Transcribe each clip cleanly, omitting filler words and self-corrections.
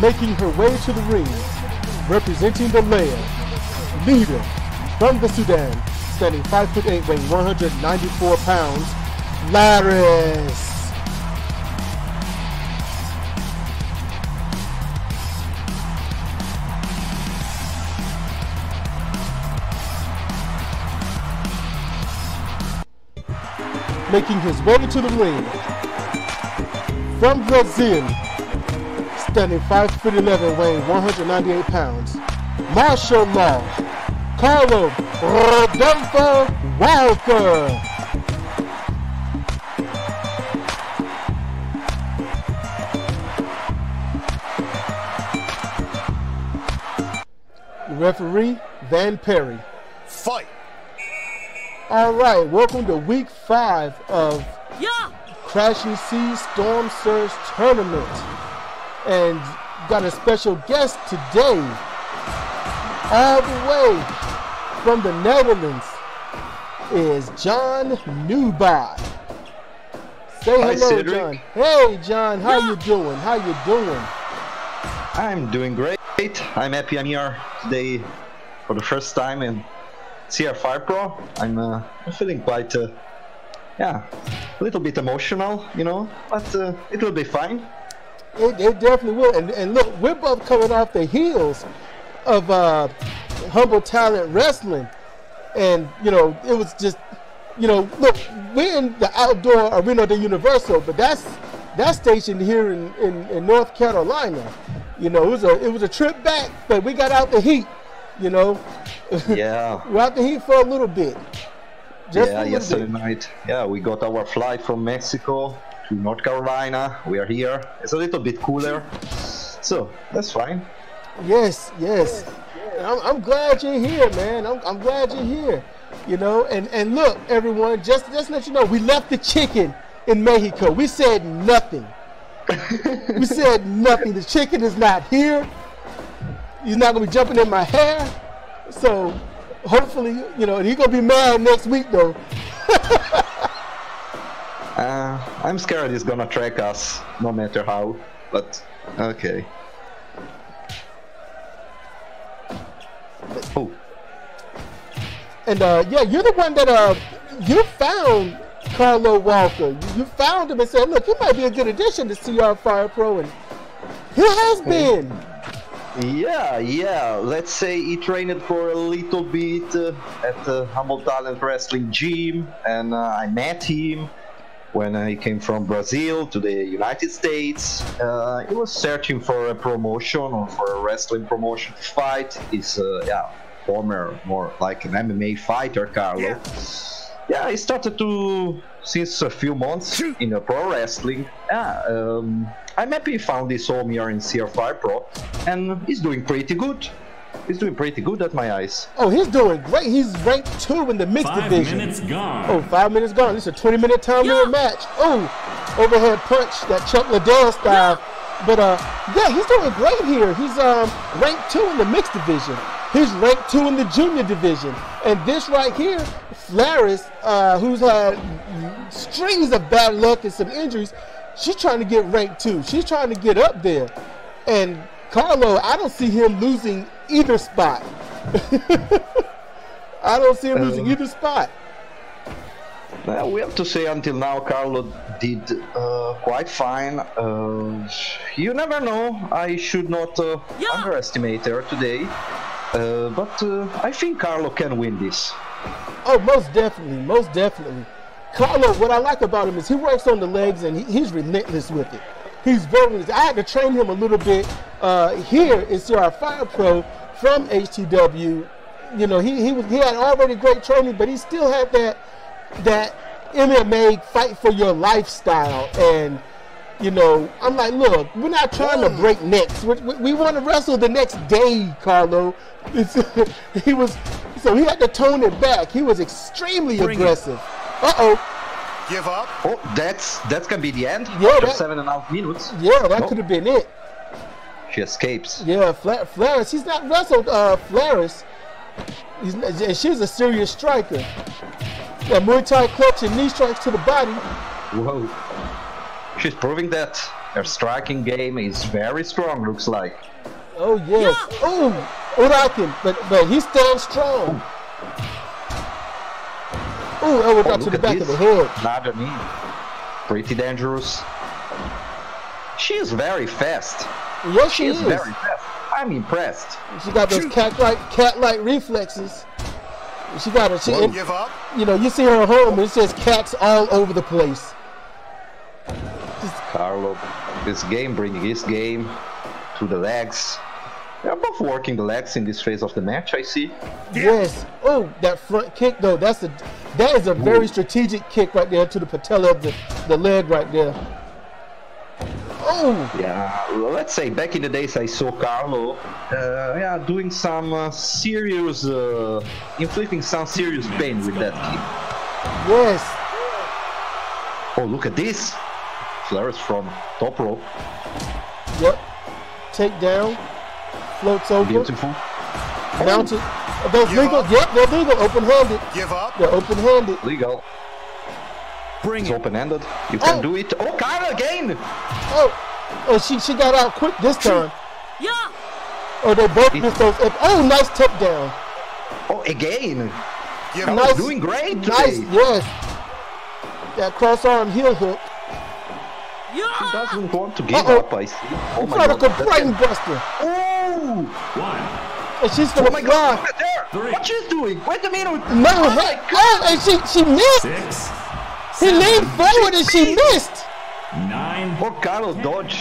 making her way to the ring, representing the land, leader from the Sudan, standing 5'8", weighing 194 pounds, Flaress. Making his way to the ring, from Brazil, standing 5'11", weighing 198 pounds, martial law, Carlo Rodolfo Walker. Referee Van Perry. Fight. All right, welcome to week 5 of Crashing Seas Storm Surge Tournament. And got a special guest today, all the way from the Netherlands, is John Newbye. Say hello, John. Hey, John, how you doing? How you doing? I'm doing great. I'm happy I'm here today for the first time in CR Fire Pro. I'm feeling quite, a little bit emotional, you know, but it will be fine. It definitely will. And look, we're both coming off the heels of Humble Talent Wrestling. And, you know, it was just, you know, look, we're in the outdoor arena de Universal, but that's stationed here in North Carolina. You know, it was a trip back, but we got out the heat. You know, we're out the heat for a little bit. Yesterday night. Yeah, we got our flight from Mexico to North Carolina. We are here. It's a little bit cooler, so that's fine. Yes. I'm glad you're here, man. I'm glad you're here. You know, and look, everyone, just let you know, we left the chicken in Mexico. We said nothing. We said nothing. The chicken is not here. He's not gonna be jumping in my hair, so hopefully, you know, he's gonna be mad next week though. I'm scared he's gonna track us, no matter how. But okay. Oh. And you're the one that you found Carlo Walker. You found him and said, "Look, he might be a good addition to CR Fire Pro," and he has been. Yeah, let's say he trained for a little bit at the Humble Talent Wrestling gym, and I met him when he came from Brazil to the United States. He was searching for a promotion or for a wrestling promotion to fight. He's former, more like an MMA fighter, Carlo. Yeah, he started to, since a few months, in a pro wrestling. I'm happy he found his home here in CR Fire Pro, and he's doing pretty good. He's doing pretty good at my eyes. Oh, he's doing great. He's ranked 2 in the mixed division. 5 minutes gone. Oh, 5 minutes gone. This is a 20-minute time limit match. Oh, overhead punch, that Chuck Liddell style. But, he's doing great here. He's ranked 2 in the mixed division. He's ranked 2 in the junior division. And this right here, Flaress, who's had strings of bad luck and some injuries, she's trying to get ranked 2. She's trying to get up there. And Carlo, I don't see him losing either spot. I don't see him losing either spot. Well, we have to say until now Carlo did quite fine. You never know. I should not underestimate her today. But I think Carlo can win this. Oh, most definitely, most definitely. Carlo, what I like about him is he works on the legs, and he's relentless with it. He's very relentless. I had to train him a little bit here in CR Fire Pro from HTW. You know, he had already great training, but he still had that MMA fight for your lifestyle. And you know, I'm like, look, we're not trying to break necks. We want to wrestle the next day, Carlo. He had to tone it back. He was extremely aggressive. Uh-oh. Give up. Oh, that can be the end. Yeah, that, 7.5 minutes. Yeah, that could have been it. She escapes. Yeah, Flaress. He's not wrestled Flaress. She's a serious striker. Yeah, Muay Thai clutch and knee strikes to the body. Whoa. She's proving that Their striking game is very strong, looks like. Oh yes. Yeah. Oh, Urakin, but he stands strong. Ooh, elbow drop to the back of the head. Not a knee. Pretty dangerous. She is very fast. Yes, she is very fast. I'm impressed. She got those cat-like reflexes. She got her. She won't give up. You know, you see her home, and it says cats all over the place. Carlo, this game bringing his game to the legs. They're both working the legs in this phase of the match, I see. Yes. Oh, that front kick though. That is a very strategic kick right there to the patella of the leg right there. Oh. Yeah. Well, let's say back in the days I saw Carlo, doing some serious, inflicting some serious pain with that kick. Yes. Oh, look at this. Flaress from top rope. Yep. Take down. Floats over. Beautiful. Mounted. Oh. Those legal. Yep, they're legal. Open-handed. Give up. They're open-handed. Legal. Bring it. It's open-handed. You can do it. Oh, Kyle again. Oh. Oh, she got out quick this time. Yeah. Oh, they both missed those. Oh, nice tip down. Oh, again. You're doing great today. Nice. Yes. That cross-arm heel hook. She doesn't want to give up, I see. Oh my God. Brain buster. Oh! One. And she's going to fly. Look at her. What she's doing? Wait a minute. No, and she missed. He leaned forward and she missed. Nine. Or Carlo dodge.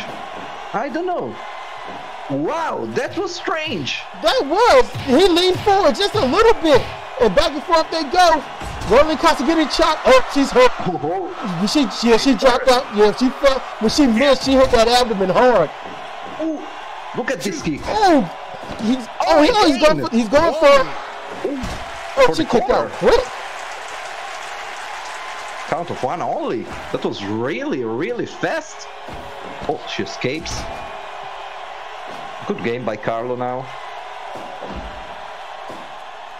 I don't know. Wow, that was strange. That was. He leaned forward just a little bit. And back and forth they go. Roman Costa getting shot. Oh, she's hurt. Oh. She dropped out. Yeah, she fell. When she missed, she hit that abdomen hard. Ooh, look at this kick. Oh, he's going for. Oh, she kicked out quick. Count of one only. That was really, really fast. Oh, she escapes. Good game by Carlo now.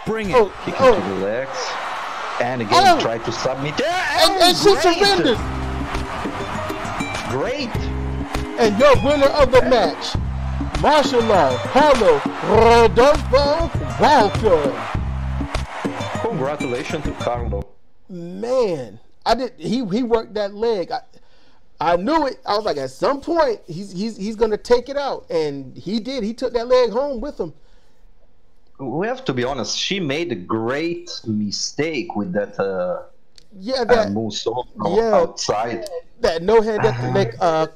Bring it. Oh, kick it to the legs. And again, tried to submit. And she surrendered. Great. And your winner of the match, martial law, Carlo Rodolfo Walker. Congratulations to Carlo. Man, he worked that leg. I knew it. I was like, at some point, he's gonna take it out, and he did. He took that leg home with him. We have to be honest. She made a great mistake with that. Outside. That no hand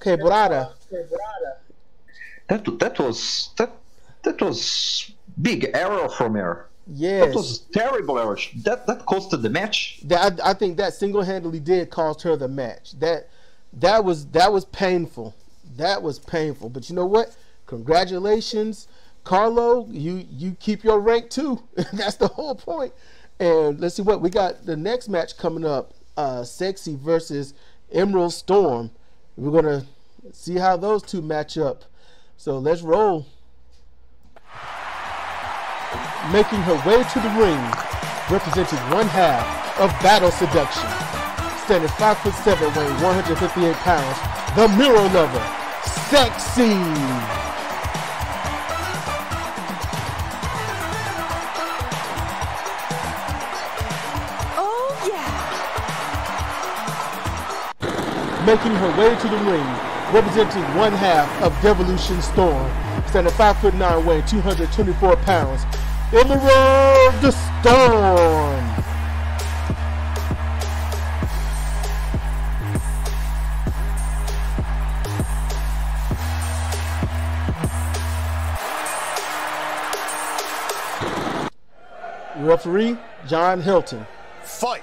quebrada. That was big error from her. Yes. That was terrible error. That costed the match. I think that single-handedly did cost her the match. That was painful. That was painful. But you know what? Congratulations. Carlo, you keep your rank too. That's the whole point. And let's see what we got. The next match coming up, Seksee versus Emerald Storm. We're gonna see how those two match up. So let's roll. Making her way to the ring, representing one half of Battle Seduction, standing 5'7", weighing 158 pounds, the Mirror Lover, Seksee. Making her way to the ring, representing one half of Devolution Storm, standing 5'9", weighing 224 pounds, Emerald Storm. Referee John Hilton. Fight.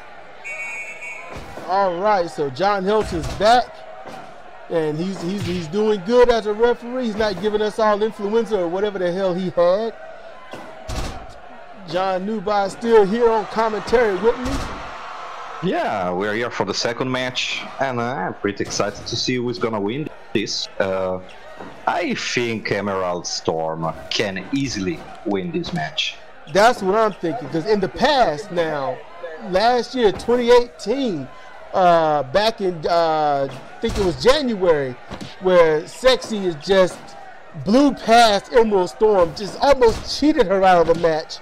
All right, so John Hilton's back, and he's doing good as a referee. He's not giving us all influenza or whatever the hell he had. John Newbye still here on commentary with me. Yeah, we're here for the second match, and I'm pretty excited to see who's gonna win this. I think Emerald Storm can easily win this match. That's what I'm thinking, because in the past now, last year, 2018, back in I think it was January, where Seksee is just blew past Emerald Storm, just almost cheated her out of a match.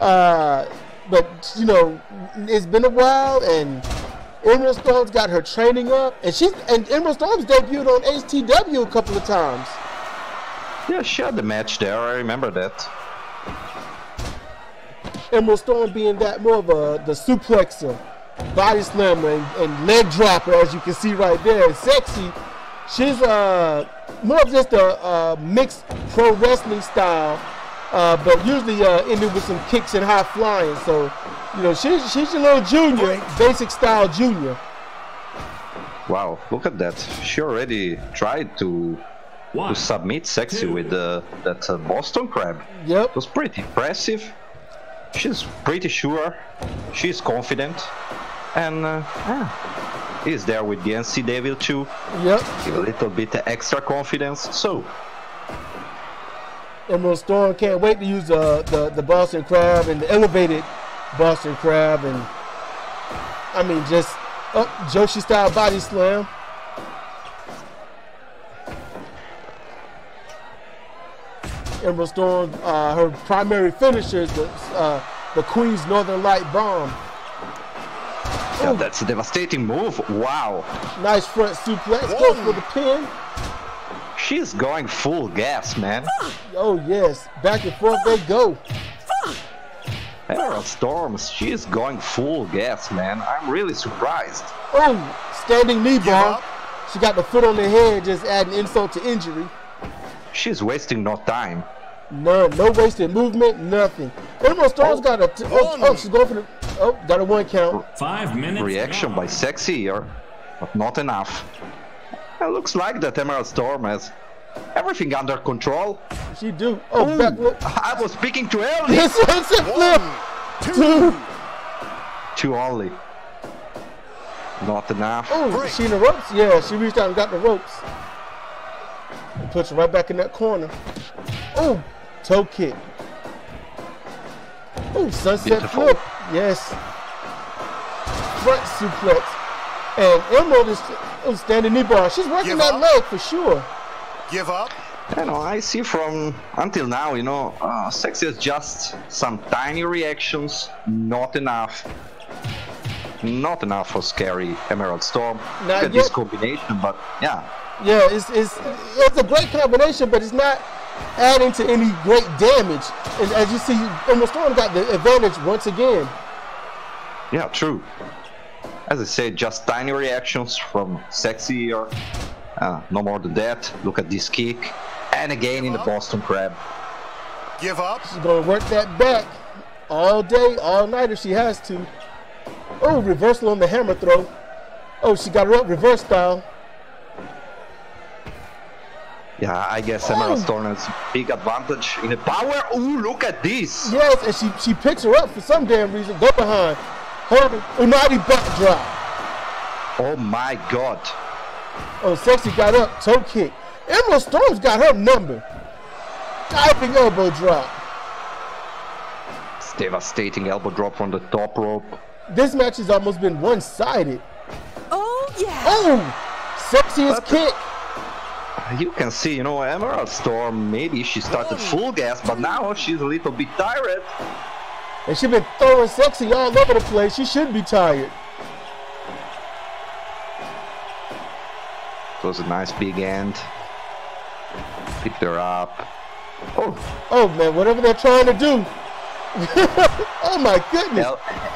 But, you know, it's been a while, and Emerald Storm's got her training up, and Emerald Storm's debuted on HTW a couple of times. Yeah, she had the match there, I remember that. Emerald Storm being that more of the suplexer, body slammer, and leg dropper, as you can see right there. And Seksee, she's more of just a mixed pro wrestling style, but usually ended with some kicks and high flying. So, you know, she's a little junior, basic style junior. Wow, look at that. She already tried to submit Seksee with that Boston Crab. Yep. It was pretty impressive. She's pretty sure, she's confident, and is there with the NC Devil too. Yep. Give a little bit of extra confidence, so. Emerald Storm can't wait to use the Boston Crab and the elevated Boston Crab, and I mean just Joshi style body slam. Emerald Storm, her primary finisher is the Queen's Northern Light Bomb. Yeah, that's a devastating move. Wow. Nice front suplex. Goes for the pin. She's going full gas, man. Oh, yes. Back and forth they go. Emerald Storm, she's going full gas, man. I'm really surprised. Oh, standing knee bar. She got the foot on the head, just adding insult to injury. She's wasting no time. No wasted movement, nothing. Emerald Storm's got a she's going for the got a one count. 5 minutes. Reaction by Seksee here, but not enough. It looks like that Emerald Storm has everything under control. She do. Oh, ooh, back. I was speaking too early. This is a flip. Two only. Not enough. Oh, she in the ropes. Yeah, she reached out and got the ropes. Puts her right back in that corner. Oh, toe kick. Oh, sunset flip. Yes. Front suplex. And Emerald is standing knee bar. She's working that leg for sure. Give up. You know, I see from until now, you know, Seksee is just some tiny reactions. Not enough. Not enough for scary Emerald Storm. Look at this combination, but yeah. Yeah, it's a great combination, but it's not adding to any great damage. And as you see, Emerald Storm got the advantage once again. Yeah, true. As I said, just tiny reactions from Seksee or no more than that. Look at this kick. And again in the Boston Crab. Give up. She's going to work that back all day, all night if she has to. Oh, reversal on the hammer throw. Oh, she got her up reverse style. Yeah, I guess Emerald Storm has big advantage in the power. Ooh, look at this! Yes, and she picks her up for some damn reason. Go behind. Hold it. Unagi backdrop. Oh my god. Oh, Seksee got up. Toe kick. Emerald Storm's got her number. Diving elbow drop. It's devastating elbow drop from the top rope. This match has almost been one-sided. Oh, yeah. Oh! Seksii's kick. You can see, you know, Emerald Storm, maybe she started full gas, but now she's a little bit tired. And she's been throwing Seksee all over the place. She should be tired. It was a nice big end. Picked her up. Oh man, whatever they're trying to do. Oh my goodness.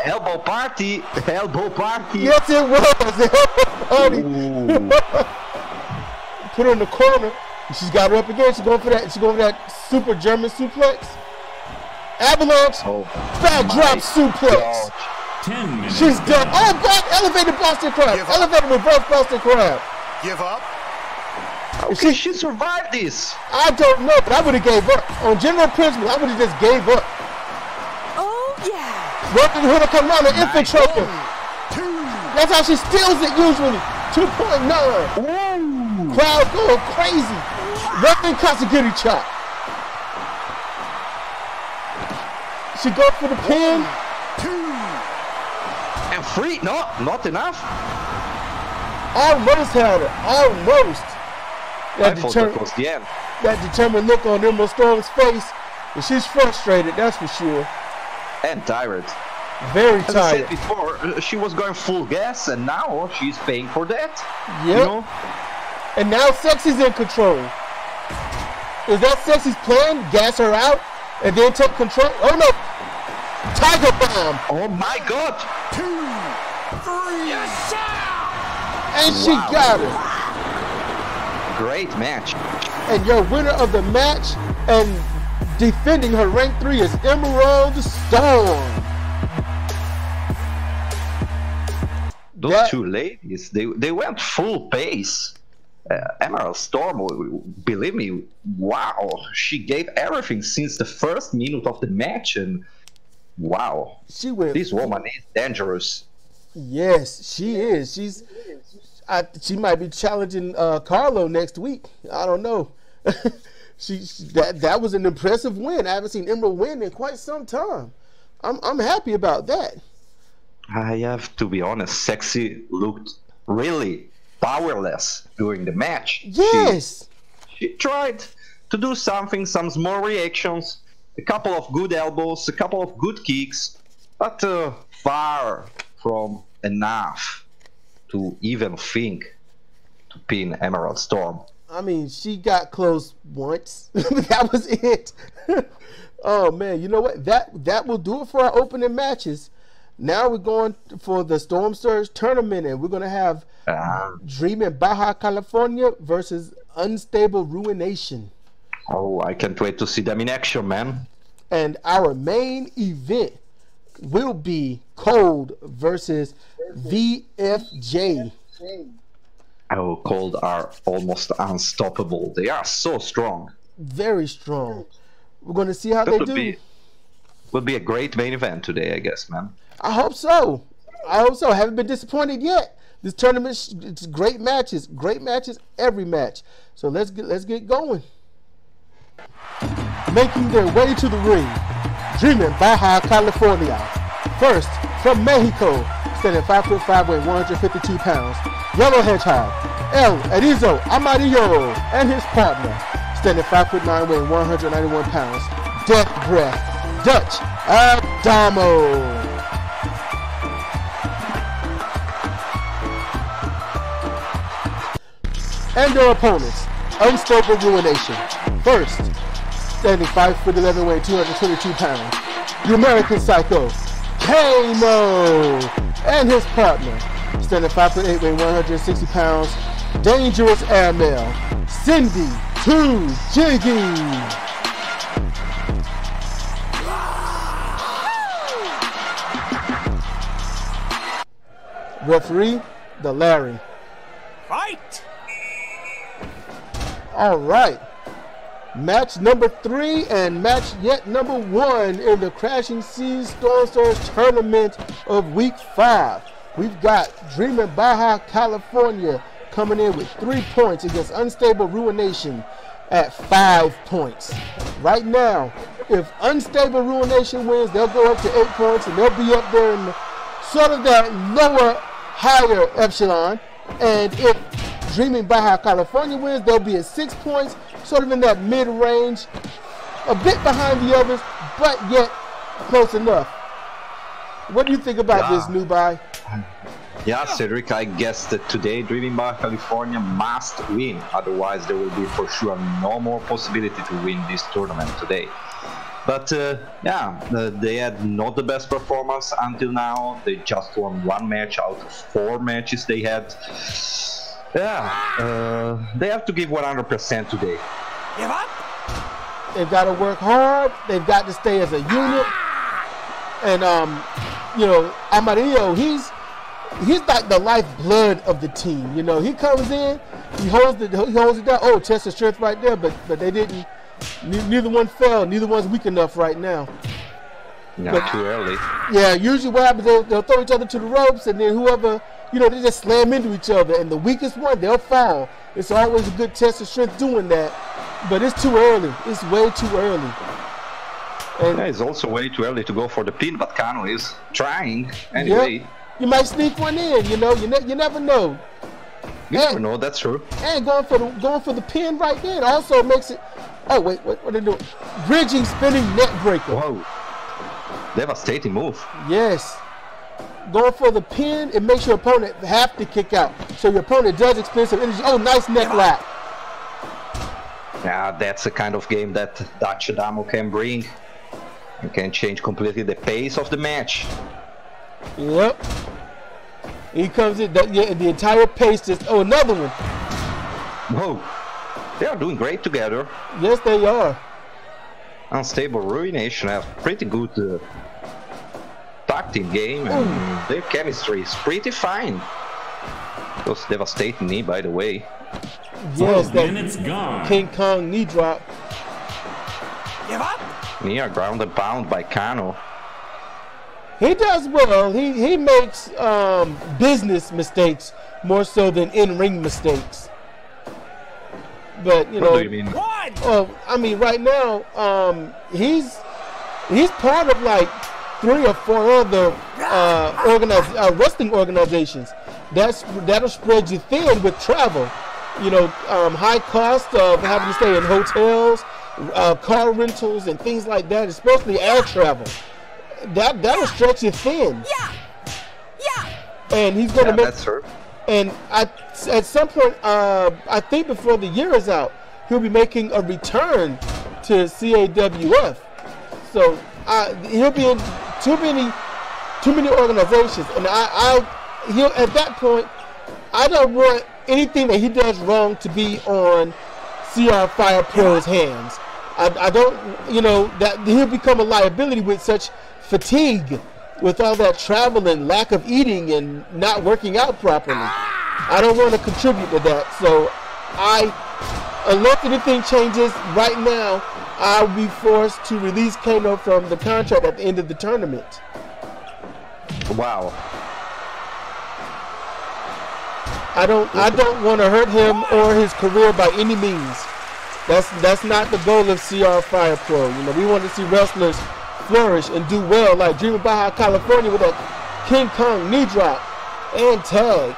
Elbow party. Elbow party. Yes, it was. Elbow party. Put her in the corner, and she's got her up again. She's going for that super German suplex. Avalanche, backdrop suplex. God. 10 minutes. She's done. Oh god, elevated Boston Crab. Elevated reverse Boston Crab. Give up. Okay, she survived this. I don't know, but I would have gave up. On general principle, I would have just gave up. Oh yeah. Working her to come around and infiltrate her. That's how she steals it usually. 2.9. Crowd going crazy. Nothing Kasagiri chop. She goes for the pin. 2 and 3. No, not enough. Almost had it. Almost. That determined look on Emerald Storm's face, and she's frustrated, that's for sure. And tired. Very tired. As I said before, she was going full gas, and now she's paying for that. Yep. You know? And now Seksee's in control. Is that Seksee's plan? Gas her out, and then take control? Oh no! Tiger Bomb! Oh my god! 2, 3, yes! And she got it. Great match. And your winner of the match and defending her rank 3 is Emerald Storm. Those two ladies, they went full pace. Emerald Storm, believe me, wow, she gave everything since the first minute of the match, and wow, this woman is dangerous. Yes, she is. She might be challenging Carlo next week. I don't know. That was an impressive win. I haven't seen Emerald win in quite some time. I'm happy about that. I have to be honest, Seksee looked really powerless during the match. Yes! She tried to do something, some small reactions, a couple of good elbows, a couple of good kicks, but far from enough to even think to pin Emerald Storm. I mean, she got close once, but that was it. Oh man, you know what? That will do it for our opening matches. Now we're going for the Storm Surge tournament, and we're going to have Dreamin Baja California versus Unstable Ruination. Oh, I can't wait to see them in action, man. And our main event will be KOLD versus VFJ. Oh, KOLD are almost unstoppable. They are so strong. Very strong. We're going to see how they do. Would be a great main event today, I guess, man. I hope so. I hope so. I haven't been disappointed yet. This tournament, it's great matches. Great matches, every match. So let's get going. Making their way to the ring, Dreamin Baja California. First, from Mexico, standing 5'5", weighing 152 pounds. Yellow Hedgehog, El Erizo Amarillo, and his partner, standing 5'9", weighing 191 pounds. Death Breath, Dutch Adamo. And their opponents, Unstable Ruination. First, standing 5'11", weighing 222 pounds, the American Psycho, Kano, and his partner, standing 5'8", weighing 160 pounds, Dangerous Airmail, Cindy 2 Jiggy. Referee, the Larry. Fight! All right, match number 3 and match yet number 1 in the Crashing Seas Storm Surge Tournament of Week 5. We've got Dreamin Baja California coming in with 3 points against Unstable Ruination at 5 points. Right now, if Unstable Ruination wins, they'll go up to 8 points, and they'll be up there in sort of that lower, higher epsilon. And if Dreamin Baja California wins, they'll be at 6 points, sort of in that mid-range, a bit behind the others, but yet close enough. What do you think about this, Newbye? Yeah, Cedric, I guess that today Dreamin Baja California must win, otherwise there will be for sure no more possibility to win this tournament today. But they had not the best performance until now. They just won 1 match out of 4 matches they had. Yeah, they have to give 100% today. Give up? They've got to work hard. They've got to stay as a unit. And you know, Amarillo, he's like the lifeblood of the team. You know, he comes in, he holds it down. Oh, test of strength right there. But they didn't. Neither one fell. Neither one's weak enough right now. Not too early. Yeah, usually what happens, they'll throw each other to the ropes, and then whoever. You know, they just slam into each other, and the weakest one, they'll fall. It's always a good test of strength doing that, but it's too early. It's way too early. And yeah, it's also way too early to go for the pin, but Kano is trying anyway. Yep. You might sneak one in, you know. You never know. You never know. That's true. And going for the pin right then also makes it. Oh wait, what are they doing? Bridging spinning neck breaker. Wow, devastating move. Yes. Going for the pin, it makes your opponent have to kick out. So your opponent does expend some energy. Oh, nice neck lock. Yeah, that's the kind of game that Dutch Adamo can bring. You can change completely the pace of the match. Yep. He comes in, the entire pace is, oh, another one. Whoa. They are doing great together. Yes, they are. Unstable Ruination have pretty good tag team game, and their chemistry is pretty fine. It was devastating knee, by the way. Yes, that King Kong knee drop. Give up. Near ground and pound by Kano. He does well. He makes business mistakes more so than in-ring mistakes. But you know, what do you mean? I mean, right now, he's part of like 3 or 4 other wrestling organizations. That'll spread you thin with travel. You know, high cost of having to stay in hotels, car rentals, and things like that, especially air travel. That'll stretch you thin. Yeah, yeah. And he's gonna make. That's true. And at some point, I think before the year is out, he'll be making a return to CAWF. So he'll be in too many organizations, and he'll at that point. I don't want anything that he does wrong to be on CR Fire Pro's hands. I don't, you know, that he'll become a liability with such fatigue, with all that travel and lack of eating and not working out properly. I don't want to contribute to that. So unless anything changes right now, I'll be forced to release Kano from the contract at the end of the tournament. Wow. I don't want to hurt him or his career by any means. That's not the goal of CR Fire Pro. You know, we want to see wrestlers flourish and do well, like Dreamin Baja California with a King Kong knee drop and tag.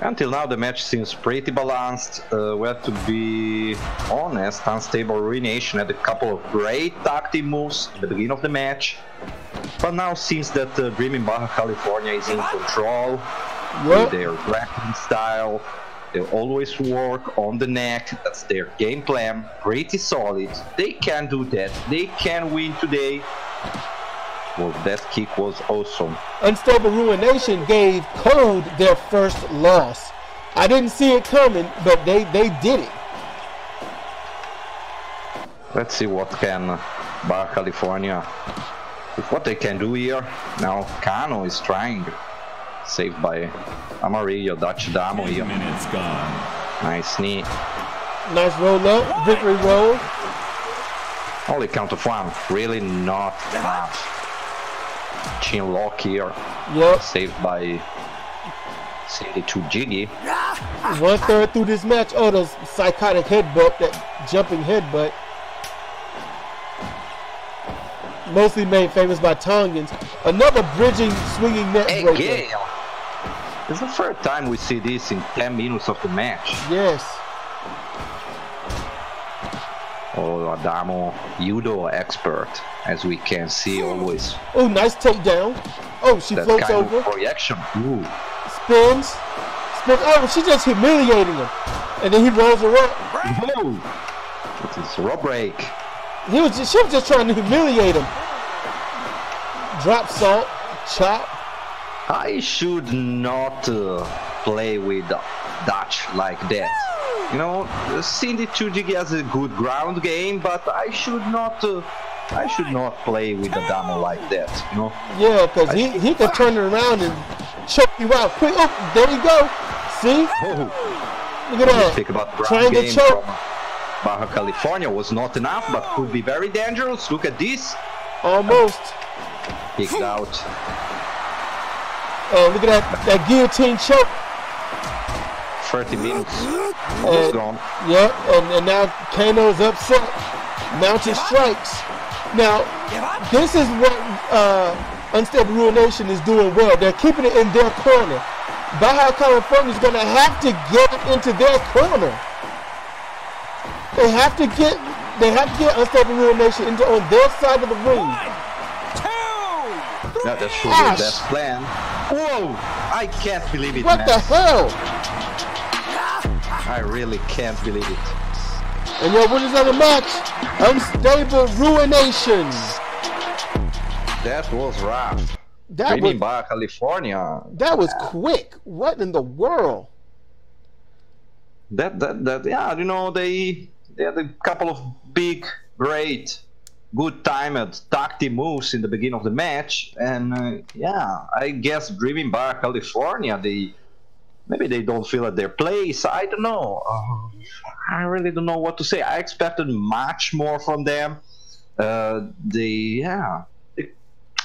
Until now, the match seems pretty balanced. We have to be honest, Unstable Ruination had a couple of great tag team moves at the beginning of the match. But now seems that Dreamin Baja California is in control with their wrestling style. They always work on the neck. That's their game plan. Pretty solid. They can do that. They can win today. Well, that kick was awesome. Unstable Ruination gave KOLD their first loss. I didn't see it coming, but they did it. Let's see what can Baja California. What they can do here. Now Kano is trying, saved by Amarillo, Dutch Adamo here. Nice knee. Nice roll up, victory roll. Only count of one, really not enough. Chin lock here, saved by Cindy 2 Jiggy. 1/3 through this match, oh the psychotic headbutt, that jumping headbutt. Mostly made famous by Tongans. Another bridging, swinging net breaker. Hey, Gale. It's the first time we see this in 10 minutes of the match. Yes. Oh, Adamo, judo expert, as we can see always. Oh, nice takedown. Oh, she that floats kind over. Of projection. Ooh. Spins. Spins. Oh, she's just humiliating him. And then he rolls her up. Whoa. It is a rope break. She was just trying to humiliate him. Drop salt, chop. I should not play with Dutch like that. You know, Cindy 2 Jiggy has a good ground game, but I should not play with Adamo like that. You know. Yeah, because he could turn around and choke you out quick. Oh, there you go. See? Oh. Look at that. Think about ground game to choke. Baja California was not enough, but could be very dangerous. Look at this. Almost. Kicked out. Oh, look at that guillotine choke. 30 minutes. Almost gone. Yeah, and now Kano's upset. Mounted strikes. Now, this is what Unstable Ruination is doing well. They're keeping it in their corner. Baja California is going to have to get into their corner. They have to get Unstable Ruination into on their side of the ring. 1, 2, 3. Now that's surely the best plan. Whoa! I can't believe it. What the hell? I really can't believe it. And your winners of the match, Unstable Ruination. That was rough. Dreamin Baja California. That was quick. What in the world? Yeah, you know, they had a couple of big, great, good-timed tag team moves in the beginning of the match, and yeah, I guess Dreamin Baja California, maybe they don't feel at their place. I don't know. I really don't know what to say. I expected much more from them.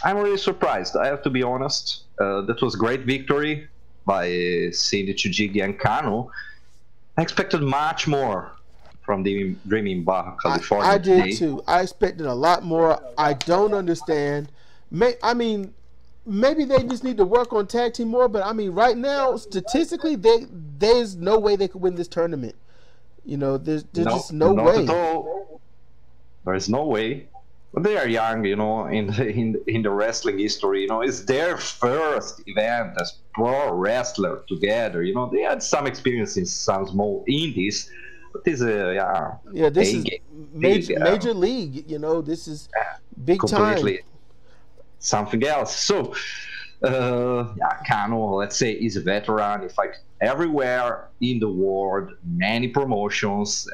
I'm really surprised, I have to be honest. That was a great victory by Cindy 2 Jiggy and Kano. I expected much more from the Dreamin Baja California. I did too. I expected a lot more. I don't understand. Maybe they just need to work on tag team more, but I mean, right now, statistically, there's no way they could win this tournament. You know, there's just no way. Not at all. There's no way. But they are young, you know, in the wrestling history. You know, it's their first event as pro wrestler together. You know, they had some experience in some small indies, but this is major league. You know, this is big time. Something else. So, Kano, let's say, is a veteran. In fact, everywhere in the world, many promotions.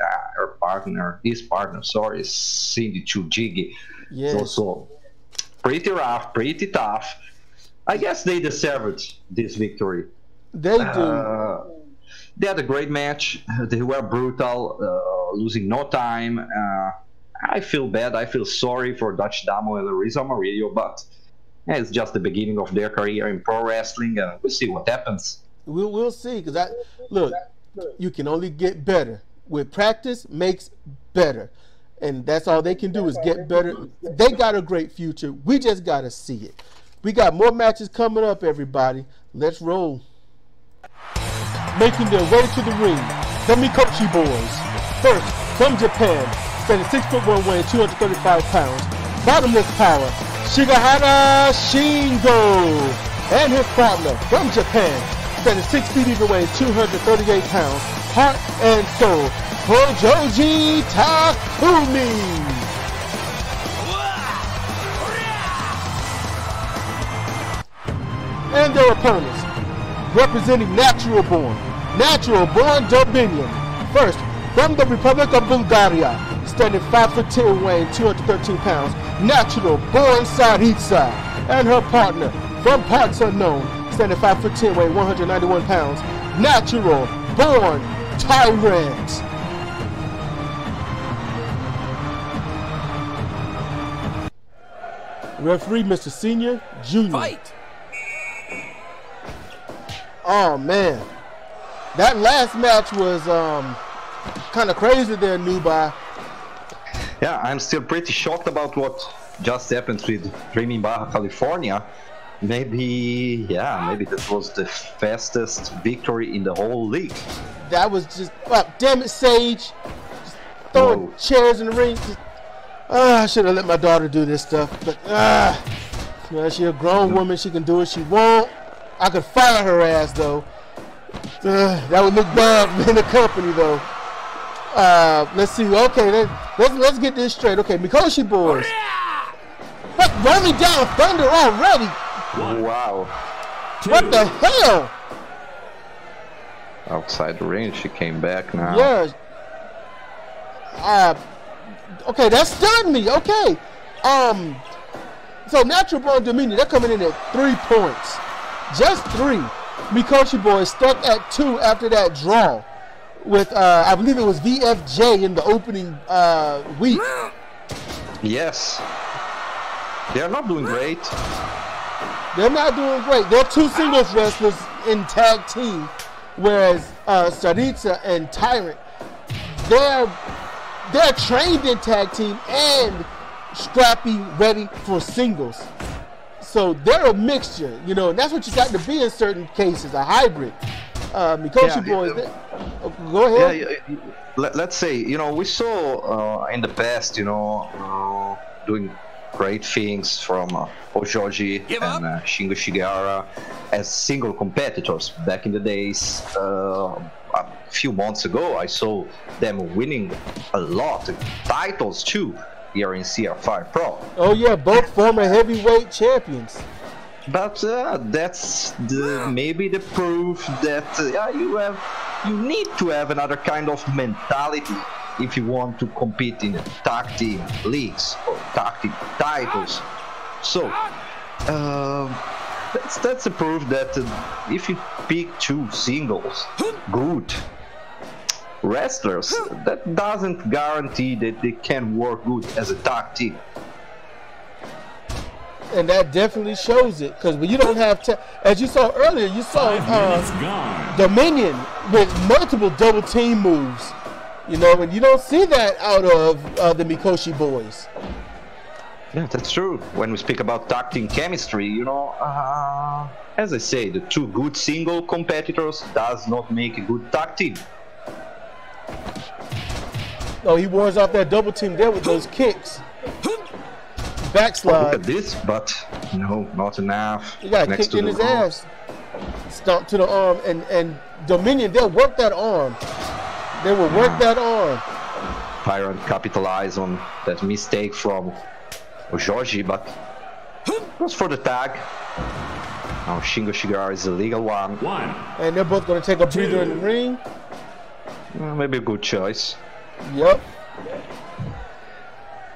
His partner, Cindy 2 Jiggy. Yes. So, pretty rough, pretty tough. I guess they deserved this victory. They do. They had a great match. They were brutal, losing no time. I feel bad. I feel sorry for Dutch Adamo and El Erizo Amarillo, but it's just the beginning of their career in pro wrestling. We'll see what happens. We'll see, because look, you can only get better. With practice makes better, and that's all they can do is get better. They got a great future. We just got to see it. We got more matches coming up, everybody. Let's roll. Making their way to the ring, the Mikoshi Boys. First, from Japan, standing 6'1", weighing 235 pounds. Bottomless power, Shigehara Shingo. And his partner, from Japan, standing 6 feet even, weighing 238 pounds. Heart and soul, Hojoji Takumi. And their opponents, representing Natural Born Dominion. First, from the Republic of Bulgaria, standing 5'10", weighing 213 pounds, Natural Born Tyrant. And her partner, from parts unknown, standing 5'10", weighing 191 pounds, Natural Born Tyrant. Referee Mr. Senior Junior. Fight. Oh man, that last match was kind of crazy there, Newbye. Yeah, I'm still pretty shocked about what just happened with Dreamin Baja California. Maybe that was the fastest victory in the whole league. That was just, damn it, Sage. Just throwing chairs in the ring. I should have let my daughter do this stuff, but she's a grown woman. She can do what she wants. I could fire her ass, though. That would look bad in the company, though. Let's see. Okay, let's get this straight. Okay, Mikoshi Boys. What? Rolling down thunder already? Wow. What the hell? Outside the ring, she came back now. Yeah. Okay, that stunned me. Okay. So Natural Born Dominion, they're coming in at 3 points. Just 3. Mikoshi Boys stuck at 2 after that draw with I believe it was VFJ in the opening week. Yes. They're not doing great. They're not doing great. They're 2 singles wrestlers in tag team, whereas Saritsa and Tyrant, they're trained in tag team and scrappy, ready for singles. So they're a mixture, you know, and that's what you got to be in certain cases, a hybrid. Mikoshi Boys, go ahead. Yeah, let's say, you know, we saw in the past, you know, doing great things from Hojoji and Shingo Shigehara as single competitors back in the days. A few months ago, I saw them winning a lot of titles too here in CR Fire Pro. Oh yeah, both former heavyweight champions. But that's maybe the proof that you need to have another kind of mentality if you want to compete in tag team leagues or tag team titles. So that's a proof that if you pick two singles good wrestlers, that doesn't guarantee that they can work good as a tag team. And that definitely shows it, because when you don't have, as you saw earlier, you saw Dominion with multiple double team moves. You know, and you don't see that out of the Mikoshi Boys. Yeah, that's true. When we speak about tag team chemistry, you know, as I say, the two good single competitors does not make a good tag team. Oh, he warns off that double team there with those kicks. Backslide. Oh, look at this, but no, not enough. He got kicked in his ass. Stomp to the arm, and Dominion, they'll work that arm. They will work that arm. Tyrant capitalized on that mistake from Hojoji, but it was for the tag. Now Shingo Shigehara is the legal one. And they're both going to take a breather in the ring. Maybe a good choice. Yep.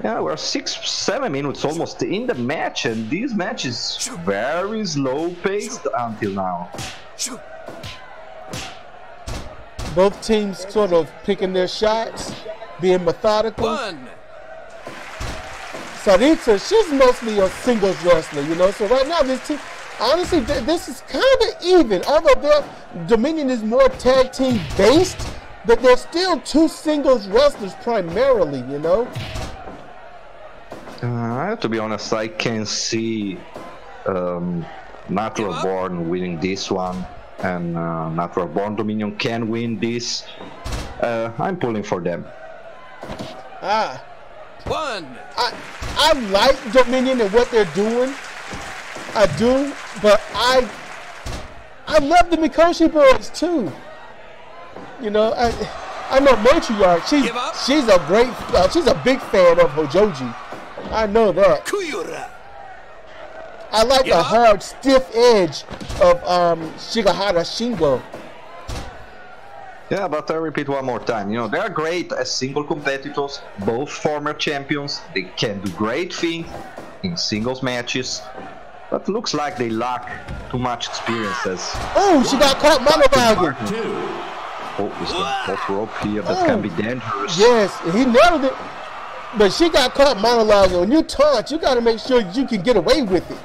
Yeah, we're 6-7 minutes almost in the match, and this match is very slow paced until now. Both teams sort of picking their shots, being methodical. Sarita, she's mostly a singles wrestler, you know, so right now this team, honestly, this is kind of even. Although their Dominion is more tag team based, but they're still two singles wrestlers primarily, you know. I have to be honest, I can see Natural Born winning this one, and Natural Born Dominion can win this. I'm pulling for them. I like Dominion and what they're doing. I do, but I love the Mikoshi Boys too. You know, I know Montreal. She's a great. She's a big fan of Hojoji. I know that. I like the hard, stiff edge of Shigehara Shingo. Yeah, but I repeat one more time, you know, they are great as single competitors, both former champions, they can do great things in singles matches, but looks like they lack too much experience as... Oh, she got caught monobagging! Oh, it's the top rope here that can be dangerous. Yes, he nailed it. But she got caught monologuing. When you taunt, you got to make sure you can get away with it.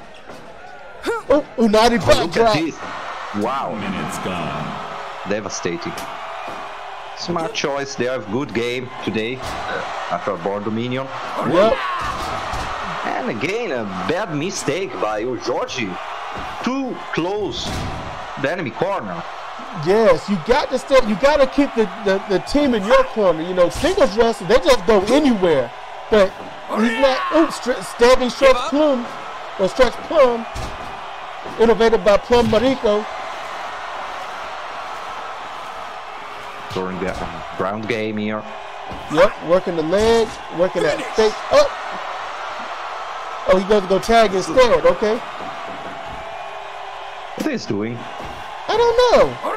Oh, Unagi backdrop. Wow. Minutes gone. Devastating. Smart choice. They have good game today. After Born Dominion. Yep. And again, a bad mistake by Hojoji. Too close the enemy corner. Yes, you got to step. You got to keep the team in your corner. You know, singles wrestlers, they just go anywhere. But he's not. Oops, stabbing Stretch Plum, or Stretch Plum, innovated by Plum Mariko. During the ground game here. Yep, working the legs, working that fake. Oh, he goes to go tag instead. Okay. What is he doing? I don't know.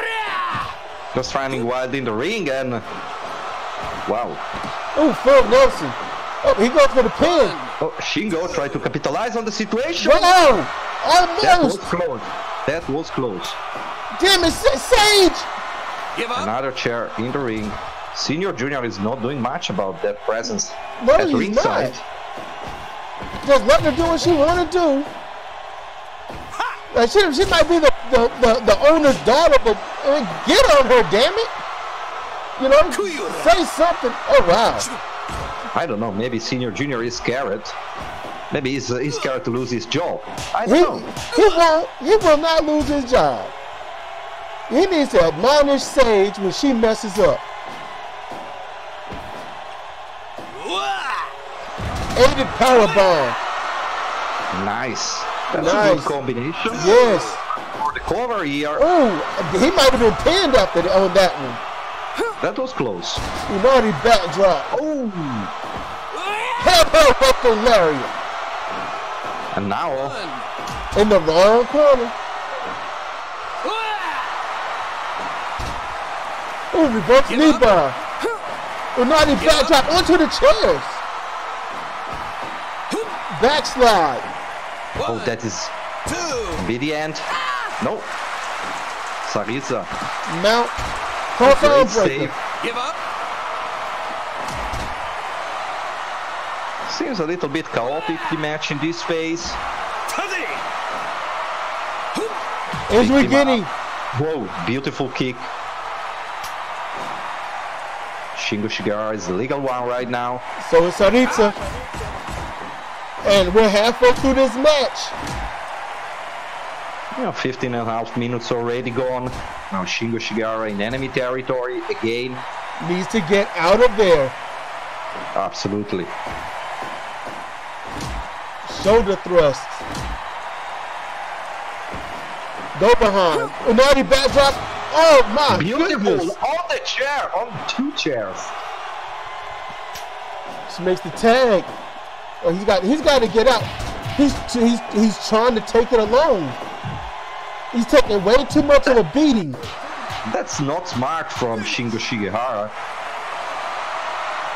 Just running wild in the ring and wow. Oh, Phil Nelson. Oh, he goes for the pin. Oh, Shingo tried to capitalize on the situation. Wow! Almost. That was close. That was close. Damn it, Sage! Give up. Another chair in the ring. Senior Junior is not doing much about that presence at ringside. Just let her do what she want to do. She might be the owner's daughter, but get on her, damn it! You know, say something. Oh wow! I don't know. Maybe Senior Junior is scared. Maybe his character lose his job. I don't know. He will not lose his job. He needs to admonish Sage when she messes up. 80 powerbomb. Nice. That's nice. A good combination. Yes. For the cover here. Ooh, he might have been pinned after on that one. That was close. He already backdrop. Ooh. Hello, Buckle Lariat. And now. In the wrong corner. Ooh, reverse knee bar. Unagi backdrop onto the chairs. Backslide. Oh, that is. Be the end. No. Sarisa. Mount. Perfect save. Give up. Seems a little bit chaotic, the match in this phase. As we're getting. Whoa, beautiful kick. Shingo Shigehara is the legal one right now. So is Sarita. And we're halfway through this match. Yeah, 15 and a half minutes already gone. Now Shingo Shigehara in enemy territory again. Needs to get out of there. Absolutely. Shoulder thrust. Go behind. Unagi backdrop. Oh my beautiful. Goodness. On the chair. On two chairs. She makes the tag. Oh, he's got to get out. He's trying to take it alone. He's taking way too much of a beating. That's not smart from Shingo Shigehara.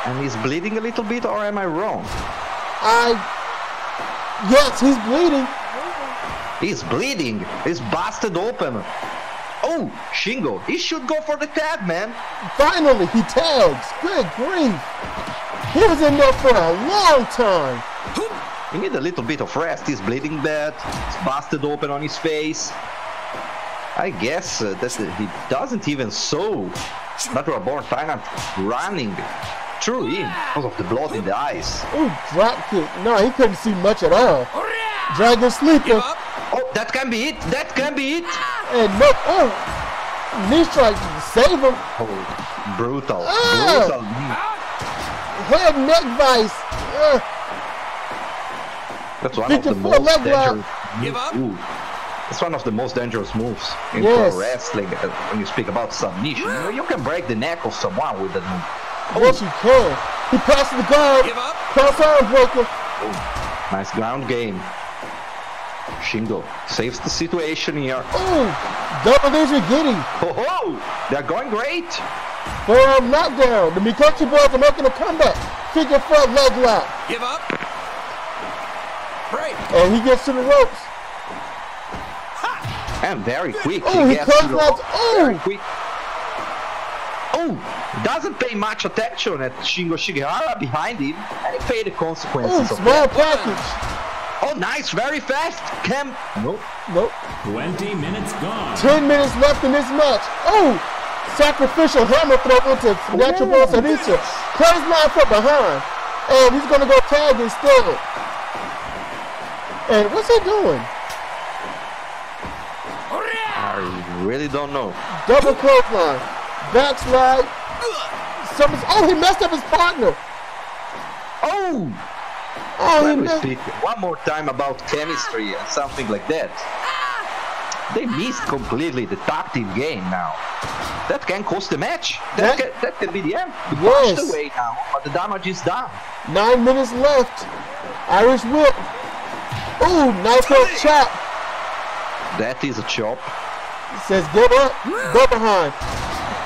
And he's bleeding a little bit, or am I wrong? Yes, he's bleeding. He's bleeding. He's busted open. Oh, Shingo, he should go for the tag, man. Finally, he tags. Good grief. He was in there for a long time. He needs a little bit of rest. He's bleeding bad. He's busted open on his face. I guess he doesn't even saw Natural Born Tyrant running through him because of the blood in the eyes. Oh, drop kick. No, he couldn't see much at all. Dragon sleeper. Oh, that can be it. That can be it. And no, oh, knee strike to save him. Oh, brutal. Oh. Brutal knee. Head neck vice. That's one of the most dangerous. Give up. Ooh. That's one of the most dangerous moves in pro wrestling. When you speak about submission, you can break the neck of someone with that move. Oh. Yes, you can. He passed the guard. Give up. Cross arm breaker. Oh. Nice ground game. Shingo saves the situation here. Oh, double digit getting. Oh, ho! They're going great. Forearm knockdown. The Mikoshi Boys are making a comeback. Figure four leg lock. Give up. Break. And he gets to the ropes. Ha. And very quick. Oh, he gets to the ropes. Oh. Very quick. Oh, doesn't pay much attention at Shingo Shigehara behind him, and he paid the consequences of that. Small package. Oh, nice. Very fast. Cam. Nope. Nope. 20 minutes gone. 10 minutes left in this match. Oh. Sacrificial hammer throw into Natural Born Tyrant. Close line from behind. And he's going to go tag instead. And what's he doing? I really don't know. Double close line. Backslide. Oh, he messed up his partner. Oh. Oh, we speak one more time about chemistry and something like that. They missed completely the tag team game now. That can cost the match. That can be the end. He pushed away now, but the damage is done. 9 minutes left. Irish whip. Oh, nice little chop. That is a chop. It says get up, go behind.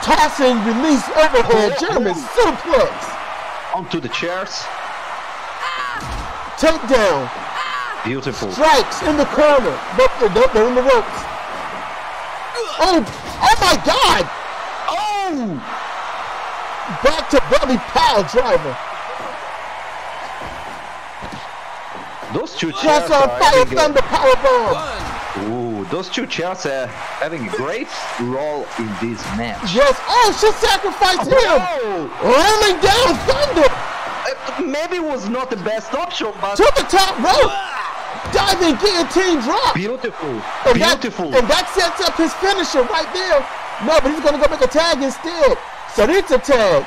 Tossing, release, overhead, German suplex. Onto the chairs. Takedown. Beautiful. Strikes in the corner. They're in the ropes. Oh my God. Back to belly pile driver. Those two chairs are having the powerbomb. Ooh, those two chairs are having a great role in this match. Yes. Oh, she sacrificed him. Rolling down thunder. maybe was not the best option, but... To the top rope! Diving guillotine drop! Beautiful, and beautiful. That sets up his finisher right there. No, but he's going to go make a tag instead. So it's a tag.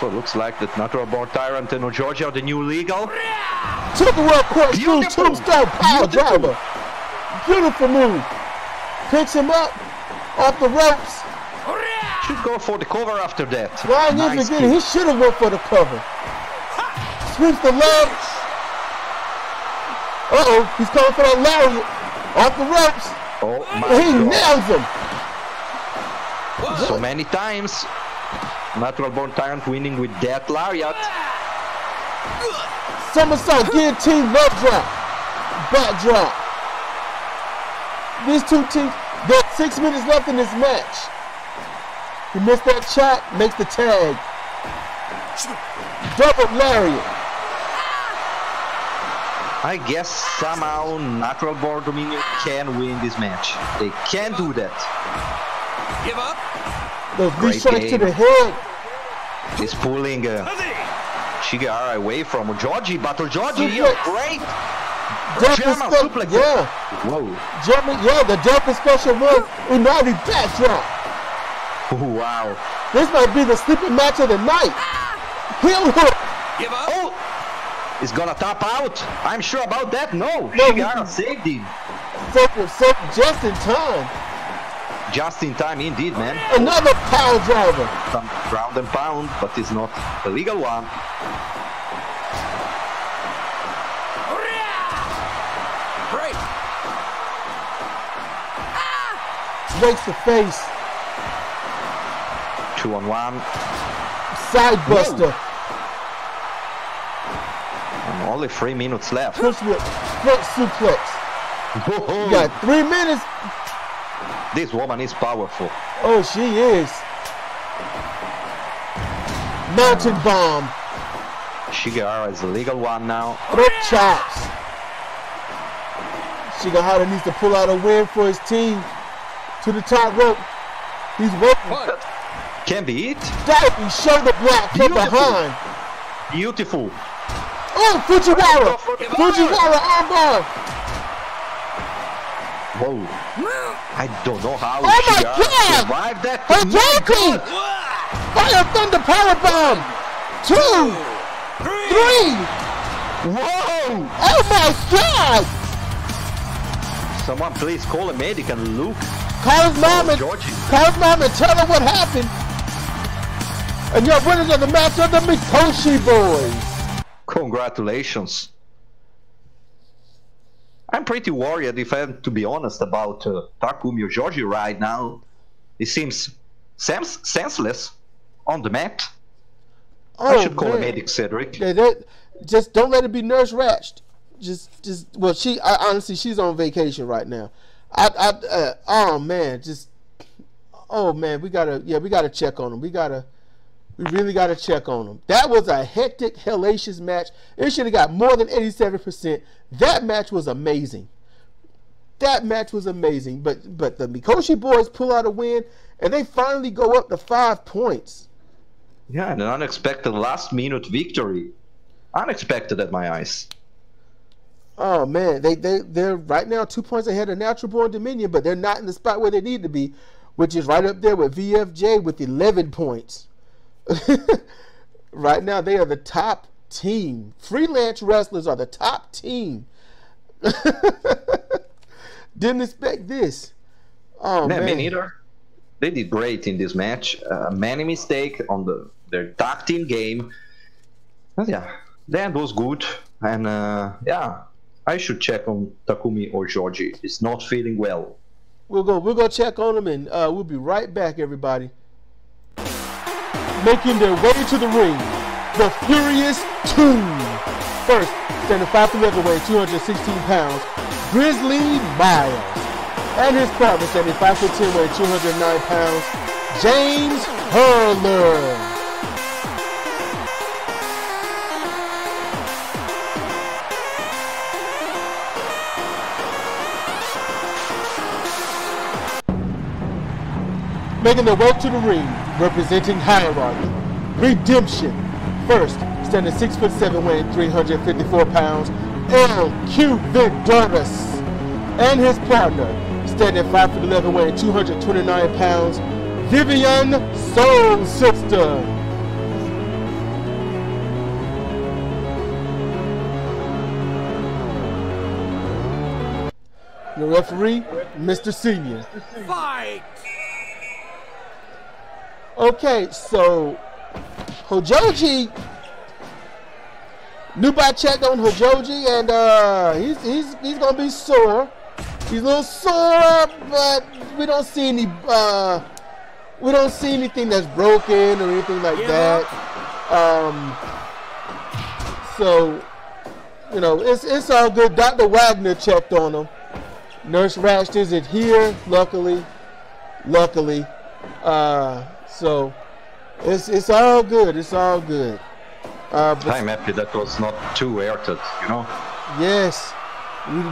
So it looks like that Natural Born Tyrant and Hojoji are the new legal. To the world court, tombstone pile driver. Beautiful move. Picks him up off the ropes. Should go for the cover after that. Ryan nice He should have went for the cover. Sweeps the legs. Uh-oh, he's coming for that lariat. Off the ropes. Oh my God. Nails him. What? So many times. Natural Born Tyrant winning with that lariat. Somersault guillotine love drop. Back drop. These two teams got 6 minutes left in this match. He missed that shot, makes the tag. Double lariat. I guess somehow Natural Born Dominion can win this match. They can do that. Give up. The V-strike to the head. He's pulling Shigehara away from Hojoji, but Hojoji, you're great. German suplex. Yeah. Whoa. German, yeah, the German special move. Unagi backdrop. Wow. This might be the sleeping match of the night. Heel hook. Give up. Oh, he's gonna tap out. I'm sure about that. No, Shigehara saved him. Just in time. Just in time indeed, man. Another power driver. Some ground and pound, but it's not the legal one. Break. Breaks the face. 2-on-1. Sidebuster. And only 3 minutes left. Push with front suplex. You got 3 minutes. This woman is powerful. Oh, she is. Mountain bomb. Shigehara is the legal one now. Throat chops. Shigehara needs to pull out a win for his team. To the top rope. He's working. What? Can be it. Diving shoulder block from behind. Beautiful. Oh, Fujiwara. Fujiwara armbar. Whoa. I don't know how survived that. Oh my God. Fire Thunder Powerbomb. 2, 3. Whoa. Oh my God. Someone please call a medic and look. Call his mom and tell her what happened. And your winners of the match are the Mikoshi Boys. Congratulations. I'm pretty worried, if I have to be honest, about Takumi Hojoji right now. He seems senseless on the mat. Oh, I should call a medic, Cedric. Yeah, just don't let it be nurse ratched. Just well, honestly, she's on vacation right now. Oh man, oh man, we gotta check on him. We really got to check on them. That was a hectic, hellacious match. It should have got more than 87%. That match was amazing. That match was amazing. But the Mikoshi Boys pull out a win, and they finally go up to 5 points. Yeah, and an unexpected last-minute victory. Unexpected at my eyes. Oh, man. They're right now 2 points ahead of Natural Born Dominion, but they're not in the spot where they need to be, which is right up there with VFJ with 11 points. Right now they are the top team. Freelance wrestlers are the top team. Didn't expect this. Oh man, me neither. They did great in this match. Many mistakes on their tag team game. But yeah, that was good. And yeah, I should check on Takumi or Hojoji. It's not feeling well. We'll go check on them, and we'll be right back, everybody. Making their way to the ring, the Furious Two. First, standing 5'11", weighing 216 pounds, Grizzly Myles. And his partner, standing 5'10", weighing 209 pounds, James Hurler. making their way to the ring, representing Hierarchy Redemption. First, standing 6'7", weighing 354 pounds, L.Q. Vidorus, and his partner, standing 5'11", weighing 229 pounds, Vivian Soul Sister. The referee, Mr. Senior. Fight! Okay, so Hojoji, Newbye checked on Hojoji, and he's gonna be sore. He's a little sore, but we don't see any anything that's broken or anything like that. So you know, it's all good. Dr. Wagner checked on him. Nurse Rash isn't here, luckily. So it's all good. It's all good. I'm happy that was not too airtight, you know. Yes,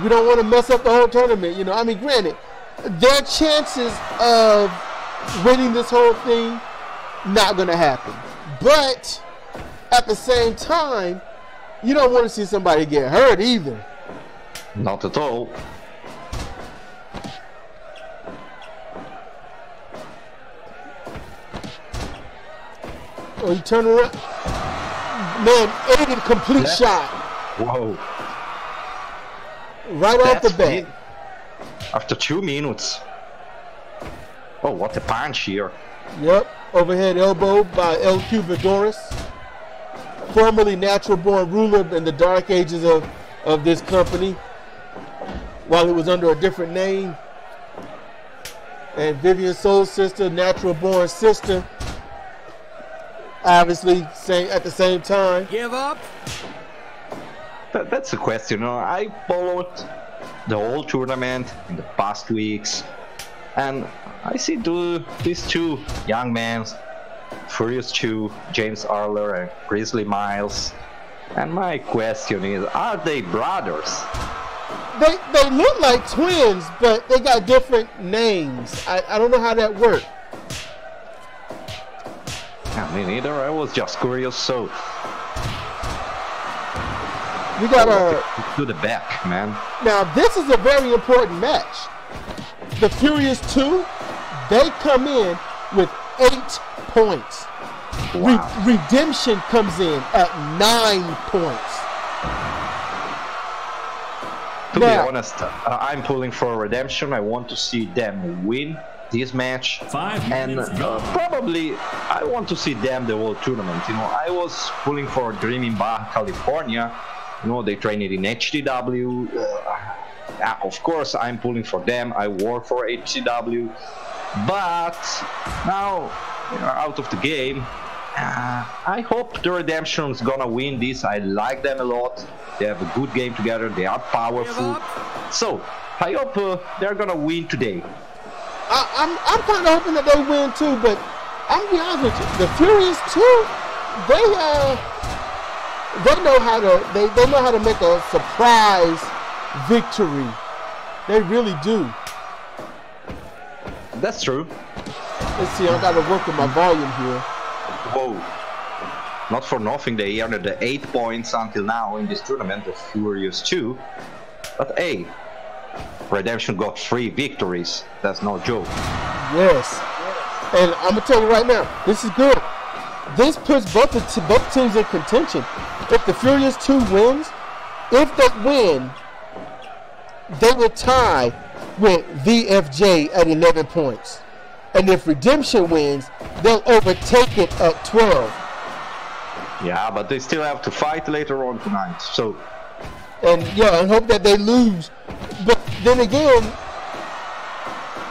we don't want to mess up the whole tournament, you know. I mean, granted, their chances of winning this whole thing not gonna happen, but at the same time, you don't want to see somebody get hurt either. Not at all. Oh, you turn around. Man, aided complete shot. Whoa. Right off the bat. After 2 minutes. Oh, what a punch here. Yep. Overhead elbow by L.Q. Vidorus. Formerly natural born ruler in the dark ages of this company, while it was under a different name. And Vivian Soul Sister, natural born sister. Obviously, at the same time. Give up. That's the question. You know, I followed the whole tournament in the past weeks, and I see these two young men, Furious Two, James Hurler and Grizzly Myles, and my question is: are they brothers? They look like twins, but they got different names. I don't know how that worked. Me neither. I was just curious. So we got to the back, man. Now this is a very important match. The Furious Two, they come in with 8 points. Wow. Redemption comes in at 9 points. To be honest, I'm pulling for Redemption. I want to see them win this match, and probably I want to see them the whole tournament. You know, I was pulling for Dreamin Baja California. You know, they trained in HTW. Of course, I'm pulling for them. I work for HTW, but now they are out of the game. I hope the Redemption is gonna win this. I like them a lot. They have a good game together. They are powerful. So I hope they're gonna win today. I'm kind of hoping that they win too, but I'm gonna be honest with you, the Furious Two, they know how to make a surprise victory. They really do. That's true. Let's see, I gotta work with my volume here. Whoa! Not for nothing, they earned the 8 points until now in this tournament, the Furious Two. But hey. Redemption got 3 victories. That's no joke. Yes, and I'm gonna tell you right now, this is good. This puts both teams in contention. If the Furious Two wins, if they win, they will tie with VFJ at 11 points, and if Redemption wins, they'll overtake it at 12. Yeah, but they still have to fight later on tonight. So. And yeah, I hope that they lose. But then again,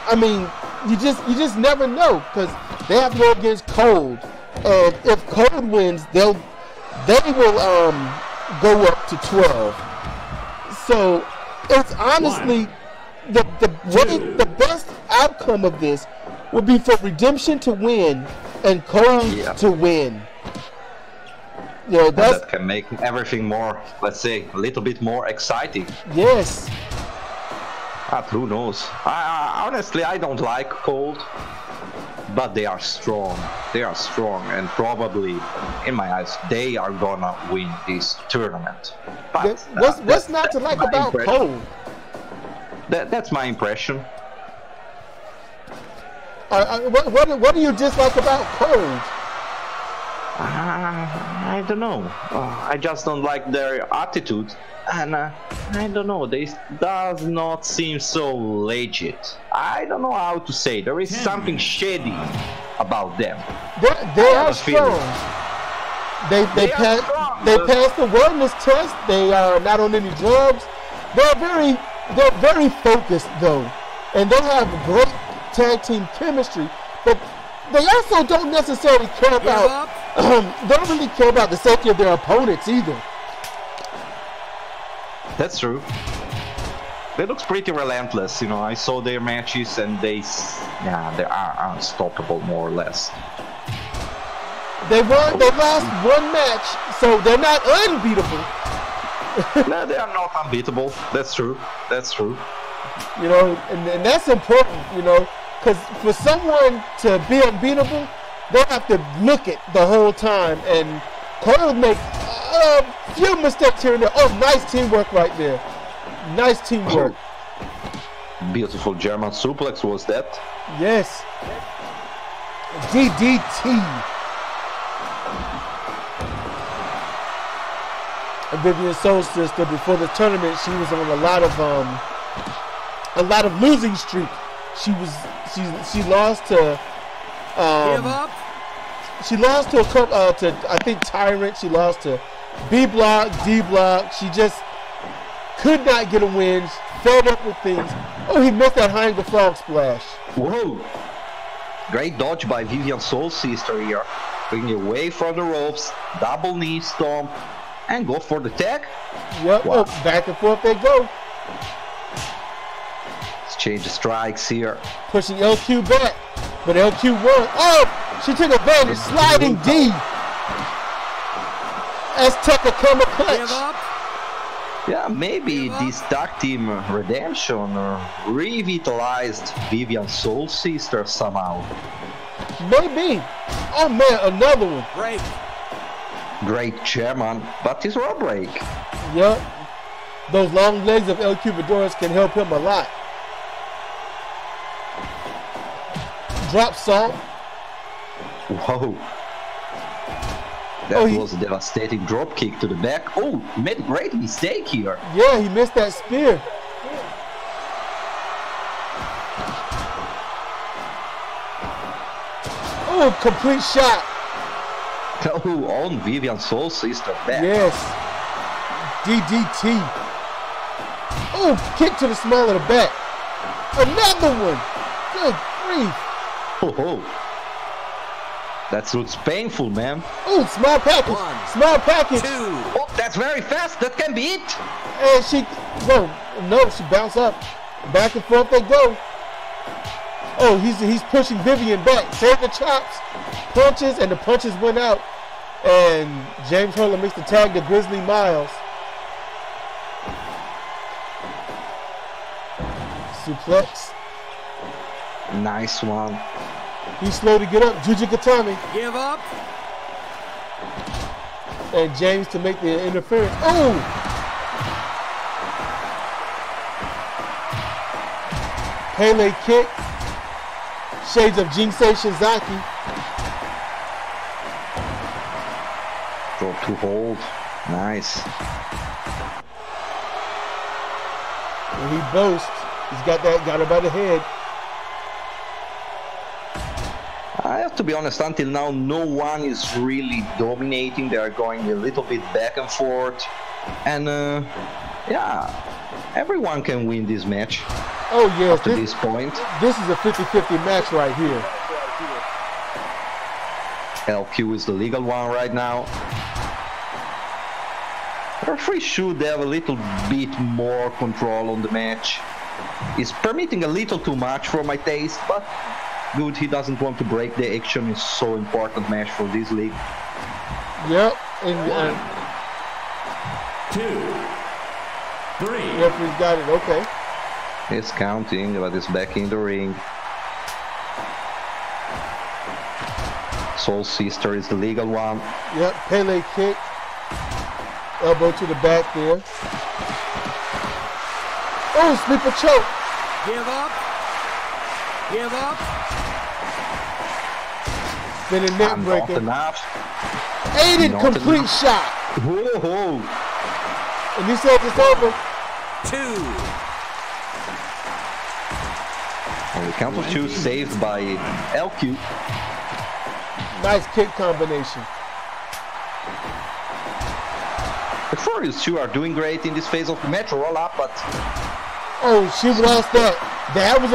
I mean, you just never know, because they have to go against KOLD, and if KOLD wins, they will go up to 12. So it's honestly the best outcome of this would be for Redemption to win and KOLD to win. You know, that can make everything more, let's say, a little bit more exciting. Yes. But who knows? Honestly, I don't like KOLD. but they are strong. They are strong, and probably, in my eyes, they are gonna win this tournament. But, what's not to like about KOLD? That's my impression. What do you dislike about KOLD? I don't know. I just don't like their attitude, and I don't know. This does not seem so legit. I don't know how to say. There is something shady about them. They are strong. They passed the wellness test. They are not on any drugs. They're very focused though, and they have great tag team chemistry. But they also don't necessarily care about. They don't really care about the safety of their opponents either. That's true. They look pretty relentless, you know. I saw their matches, and they are unstoppable more or less. They lost one match, so they're not unbeatable. No, they are not unbeatable. That's true. That's true. You know, and that's important, you know, because for someone to be unbeatable, they have to look it the whole time, and KOLD make a few mistakes here and there. Oh, nice teamwork right there. Nice teamwork. Beautiful German suplex was that. Yes. DDT. And Vivian Soul Sister, before the tournament, she was on a lot of losing streak. She lost to. She lost to I think Tyrant. She lost to B Block, D Block. She just could not get a win. Fed up with things. Oh, he missed that Heinz the Frog Splash. Whoa! Great dodge by Vivian Soul Sister here, bringing you away from the ropes, double knee stomp, and go for the tag. Yep. Wow. Oh, back and forth they go. Let's change the strikes here. Pushing L.Q. back. But L.Q. won. Oh, she took advantage. Sliding D. Aztec come a clutch. Yeah, maybe this tag team redemption revitalized Vivian Soul Sister somehow. Maybe. Oh man, another one. Break. Great chairman, but it's road break. Yep. Those long legs of L.Q. Vidorus can help him a lot. Drop salt. Whoa. That was a devastating drop kick to the back. Oh, made a great mistake here. Yeah, he missed that spear. Oh, complete shot. Oh, on Vivian Soul Sister back. Yes. DDT. Oh, kick to the small of the back. Another one. Good grief. Oh, that looks painful, man. Oh, small package. Small package. Two. Oh, that's very fast. That can be it. And she, she bounced up. Back and forth they go. Oh, he's pushing Vivian back. Save the chops, punches, and the punches went out. And James Hurler makes the tag to Grizzly Myles. Suplex. Nice one. He's slow to get up. Juju Katami. Give up. And James to make the interference. Oh! Pele kick. Shades of Jinsei Shizaki. Drop to hold. Nice. And he boasts. He's got that. Got her by the head. I have to be honest, until now, no one is really dominating. They are going a little bit back and forth. And, yeah, everyone can win this match. Oh, yeah. Up to this point. This is a 50-50 match right here. LQ is the legal one right now. Referee should have a little bit more control on the match. He's permitting a little too much for my taste, but... good, he doesn't want to break the action. It's so important match for this league. Yep. And, 1, 2, 3. Yep, he's got it. Okay. He's counting, but he's back in the ring. Soul Sister is the legal one. Yep, Pele kick. Elbow to the back there. Oh, sleeper choke. Give up. Give up. Then a neck breaker. Aided complete shot. Whoa. And he said it's over. Two. On the count of two, saved by L.Q. Nice kick combination. The Furious Two are doing great in this phase of the match. Roll up, but oh, she lost that. That was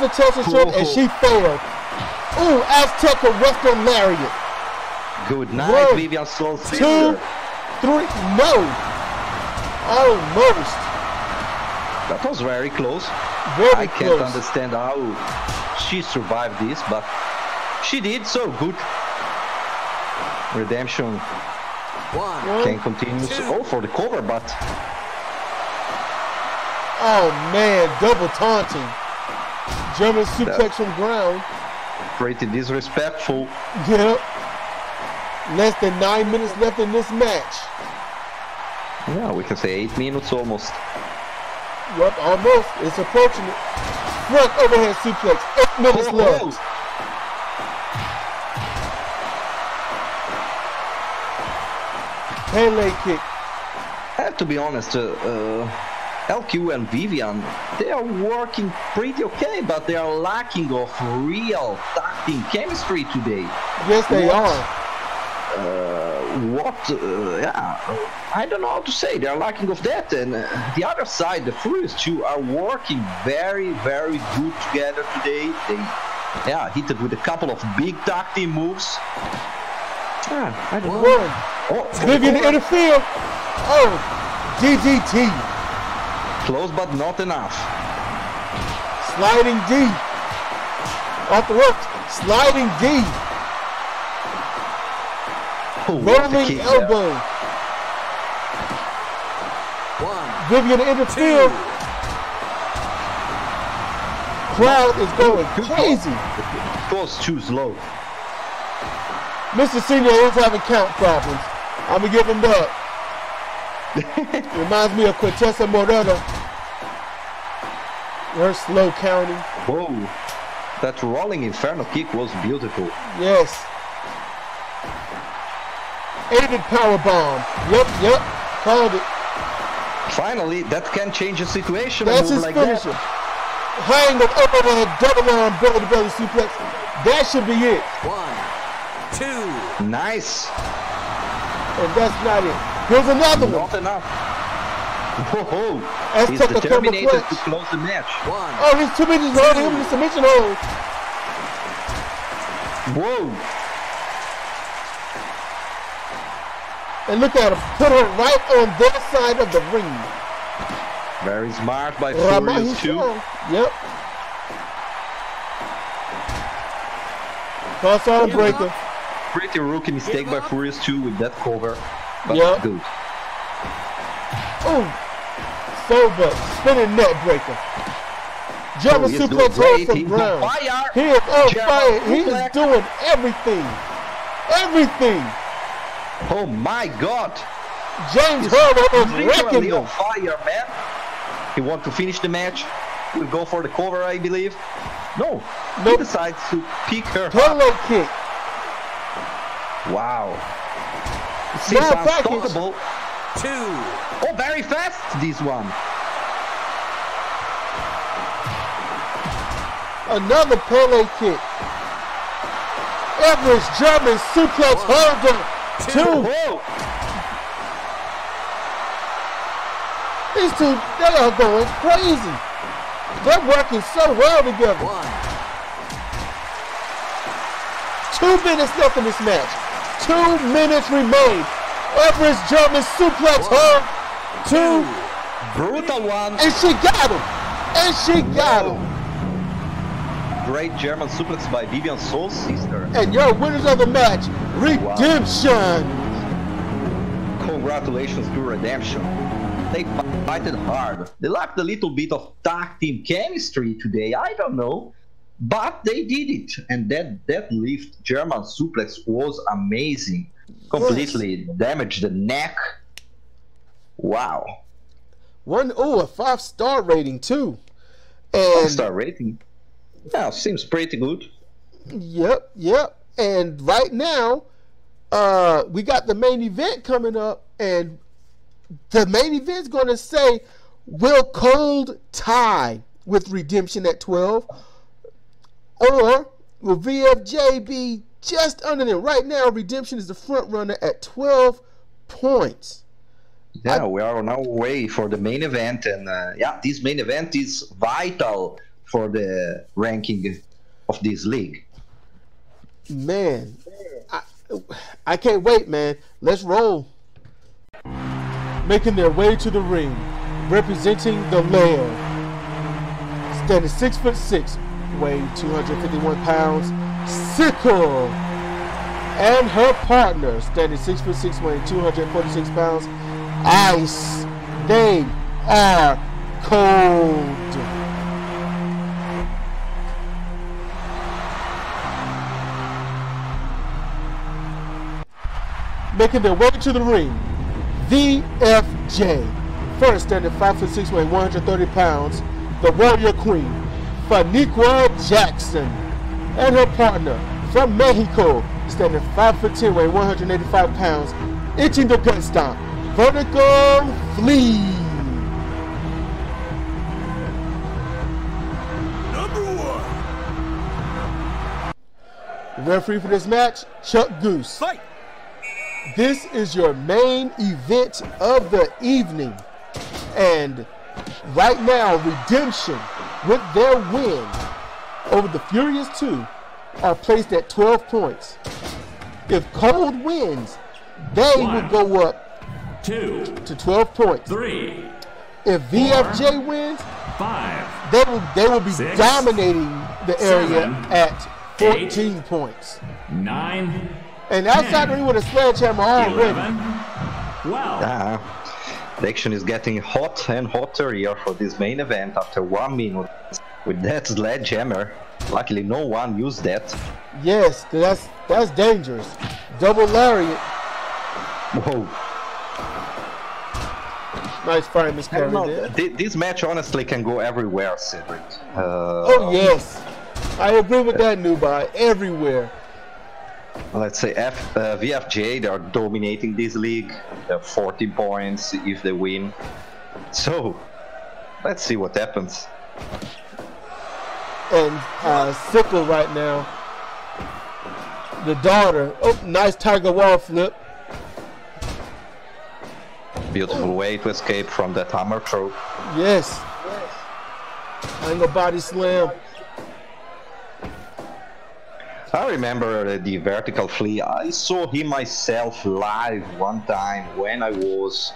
a Tulsa choke, and she followed. Ooh, Alf Tucker Western Lariat. Good night, one, Vivian Soul Sister. 2, 3, no. Almost. That was very close. I can't understand how she survived this, but she did, so good. Redemption can continue. Oh, for the cover, but oh man, double taunting. German suplex from ground. Pretty disrespectful. Yep. Less than 9 minutes left in this match. Yeah, we can say 8 minutes almost. Yep, almost. It's approaching it. Front overhead suplex. 8 minutes left. Hand leg kick. I have to be honest. LQ and Vivian, they are working pretty okay, but they are lacking of real tag-team chemistry today. Yes, they are. I don't know how to say. They are lacking of that. And the other side, the Furious Two, are working very, very good together today. They, hit it with a couple of big tag-team moves. I don't know. Oh, Vivian interfered. Oh, DDT. Close, but not enough. Sliding D. Off the ropes. Sliding D. Rolling elbow. Vivian interfered. Crowd is going crazy. It was too slow. Mr. Senior is having count problems. I'm going to give him that. Reminds me of Quintessa Moreno. We're slow counting. Whoa. That rolling inferno kick was beautiful. Yes. Aided powerbomb. Yep. Called it. Finally, that can change the situation. That's his finisher. Hang up over the double arm, belly to belly suplex. That should be it. 1, 2. Nice. And that's not it. Here's another one. Not enough. Whoa. He's determined to close the match. Oh, he's 2 minutes on him. The submission hold. Whoa. And look at him. Put her right on their side of the ring. Very smart by Furious Two. Yep. Crossarm breaker. Pretty rookie mistake by Furious Two with that cover. Yeah. Good. Oh, sober spinning net breaker. German suplex from ground. He is on fire. He is doing everything. Everything. Oh my God. James Hurler is wrecking on fire, man. He wants to finish the match. He'll go for the cover, I believe. No. He decides to pick her up. Pillow kick. Wow. Seems unstoppable. 2. Oh, very fast, this one. Another Pele kick. Everest German suplex holder. 2. These two, they are going crazy. They're working so well together. 2 minutes left in this match. 2 minutes remain. Everest German suplex her. 2. Brutal one. And she got him. Great German suplex by Vivian Soul Sister. And your winners of the match, Redemption. Wow. Congratulations to Redemption. They fighted hard. They lacked a little bit of tag team chemistry today. I don't know. But they did it, and that deadlift German suplex was amazing. Completely damaged the neck. Wow. Oh, a 5-star rating too. And 5-star rating. Yeah, seems pretty good. Yep, yep. And right now, we got the main event coming up, and the main event's going to say, will KOLD tie with Redemption at 12? Or will VFJ be just under them? Right now, Redemption is the front runner at 12 points. Yeah, we are on our way for the main event, and yeah, this main event is vital for the ranking of this league. Man, I can't wait, man. Let's roll. Making their way to the ring, representing the land, standing 6'6", weighing 251 pounds, Sickle, and her partner, standing 6'6", weighing 246 pounds, Ice. They are KOLD. Making their way to the ring, VFJ, first standing 5'6", weighing 130 pounds, the Warrior Queen, Faniqua Jackson, and her partner from Mexico, standing 5'10", weighing 185 pounds, itching the gut stomp, Vertical Flea. Number 1. The referee for this match, Chuck Goose. Fight. This is your main event of the evening, and right now Redemption, with their win over the Furious Two, are placed at 12 points. If KOLD wins, they will go up to 12 points. If VFJ wins, they will be dominating the area at 14 points. 9. And outside the ring with a sledgehammer already. 11, 12. The action is getting hot and hotter here for this main event after 1 minute with that sledgehammer. Luckily no one used that. Yes, that's dangerous. Double lariat. Whoa. Nice firing, Miss Perry. This match honestly can go everywhere, Cedric. Oh yes. I agree with that, Newbye. Everywhere. Let's say VFJ, they are dominating this league. They're 40 points if they win. So, let's see what happens. And Sickle right now, the daughter. Oh, nice tiger wall flip. Beautiful way to escape from that hammer throw. Yes. Angle body slam. I remember the Vertical Flea. I saw him myself live one time when I was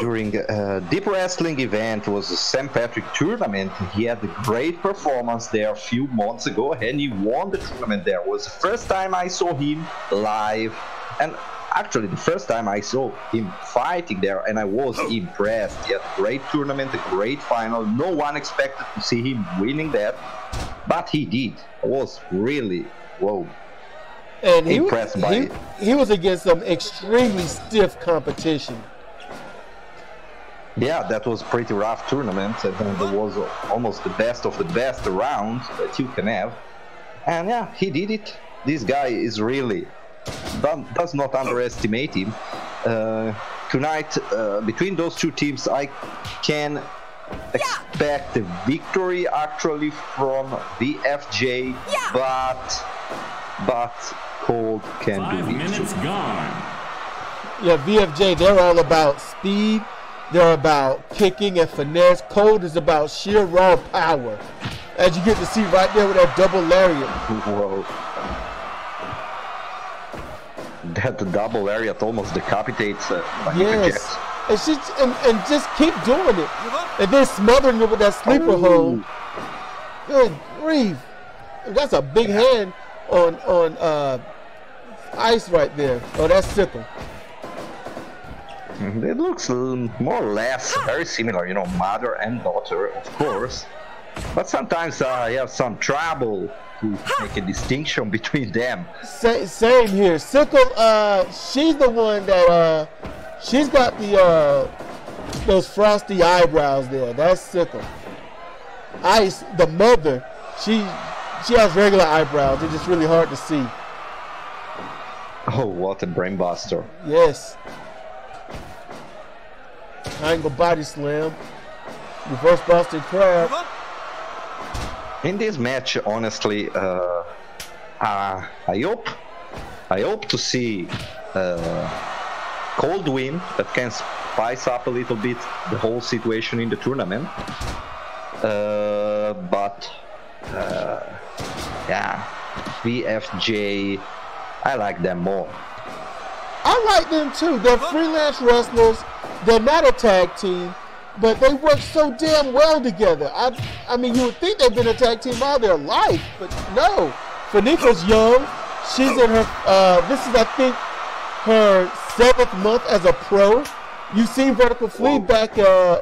during a deep wrestling event. It was a St. Patrick tournament. He had a great performance there a few months ago, and he won the tournament there. It was the first time I saw him live, and actually the first time I saw him fighting there, and I was impressed. He had a great tournament, a great final. No one expected to see him winning that, but he did. I was really impressed by it. He was against some extremely stiff competition. Yeah, that was a pretty rough tournament, and it was almost the best of the best round that you can have. And yeah, he did it. This guy is really, does not underestimate him. Tonight, between those two teams, I can expect the victory actually from VFJ, but KOLD can do it. Yeah, VFJ, they're all about speed, they're about kicking and finesse. KOLD is about sheer raw power, as you get to see right there with that double lariat. Whoa. That double lariat almost decapitates Jackson. And just keep doing it, and then smothering it with that sleeper hold. Good grief! That's a big hand on Ice right there. Oh, that's Sickle. It looks more or less very similar, you know, mother and daughter, of course. But sometimes I have some trouble to make a distinction between them. Same here. Sickle, she's the one that, she's got the, those frosty eyebrows there. That's Sickle. Ice, the mother, she has regular eyebrows. They're just really hard to see. Oh, what a brainbuster. Yes. Angle body slam. Reverse Boston Crab. In this match, honestly, I hope to see KOLD win that can spice up a little bit the whole situation in the tournament. Yeah, VFJ, I like them more. I like them too. They're freelance wrestlers. They're not a tag team, but they work so damn well together. I mean, you would think they've been a tag team all their life, but no. Faniqua's young. She's in her, this is, I think, her 7th month as a pro. You've seen Vertical Flea back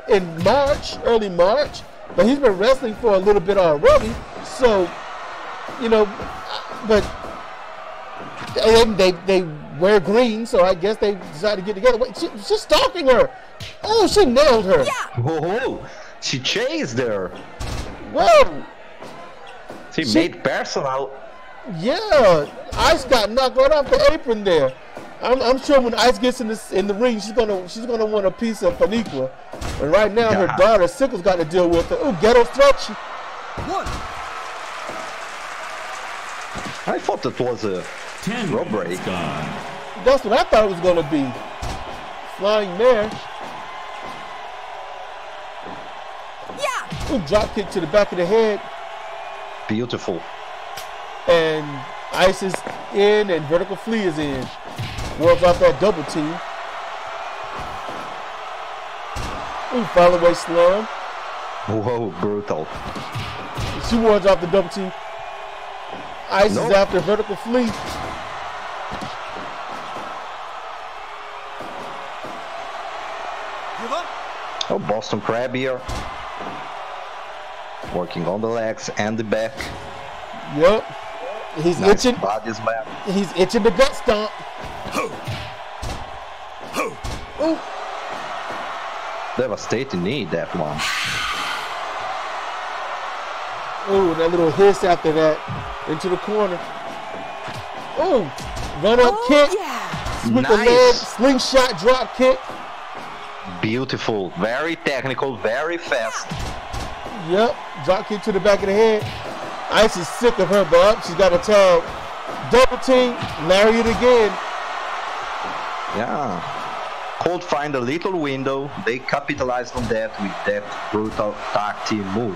in March, early March, but he's been wrestling for a little bit already. So, you know, but they wear green, so I guess they decided to get together. Wait, she's stalking her. Oh, she nailed her. Yeah. Oh, she chased her. Whoa. She made personal. Yeah, Ice got knocked right off the apron there. I'm sure when Ice gets in the ring, she's gonna want a piece of Faniqua. And right now, yeah, her daughter Sickle's got to deal with her. Ooh, ghetto stretch. One. I thought that was a row break. That's what I thought it was gonna be. Flying there. Yeah. Ooh, drop kick to the back of the head. Beautiful. And Ice is in, and Vertical Flea is in. Works off that double team. Ooh, follow-away slam. Whoa, brutal. She wards off the double team. Ice is after Vertical Flea. Oh, Boston Crab here. Working on the legs and the back. Yep. He's nice itching. Body's lap. He's itching the gut stomp. Ooh. Devastating knee, that one. Ooh, that little hiss after that. Into the corner. Ooh, run up kick. Yeah. Sweep the leg, slingshot drop kick. Beautiful, very technical, very fast. Yep, drop kick to the back of the head. Ice is sick of her, but she's got a tag. Double team, lariat again. Yeah. KOLD find a little window. They capitalized on that with that brutal tag team move.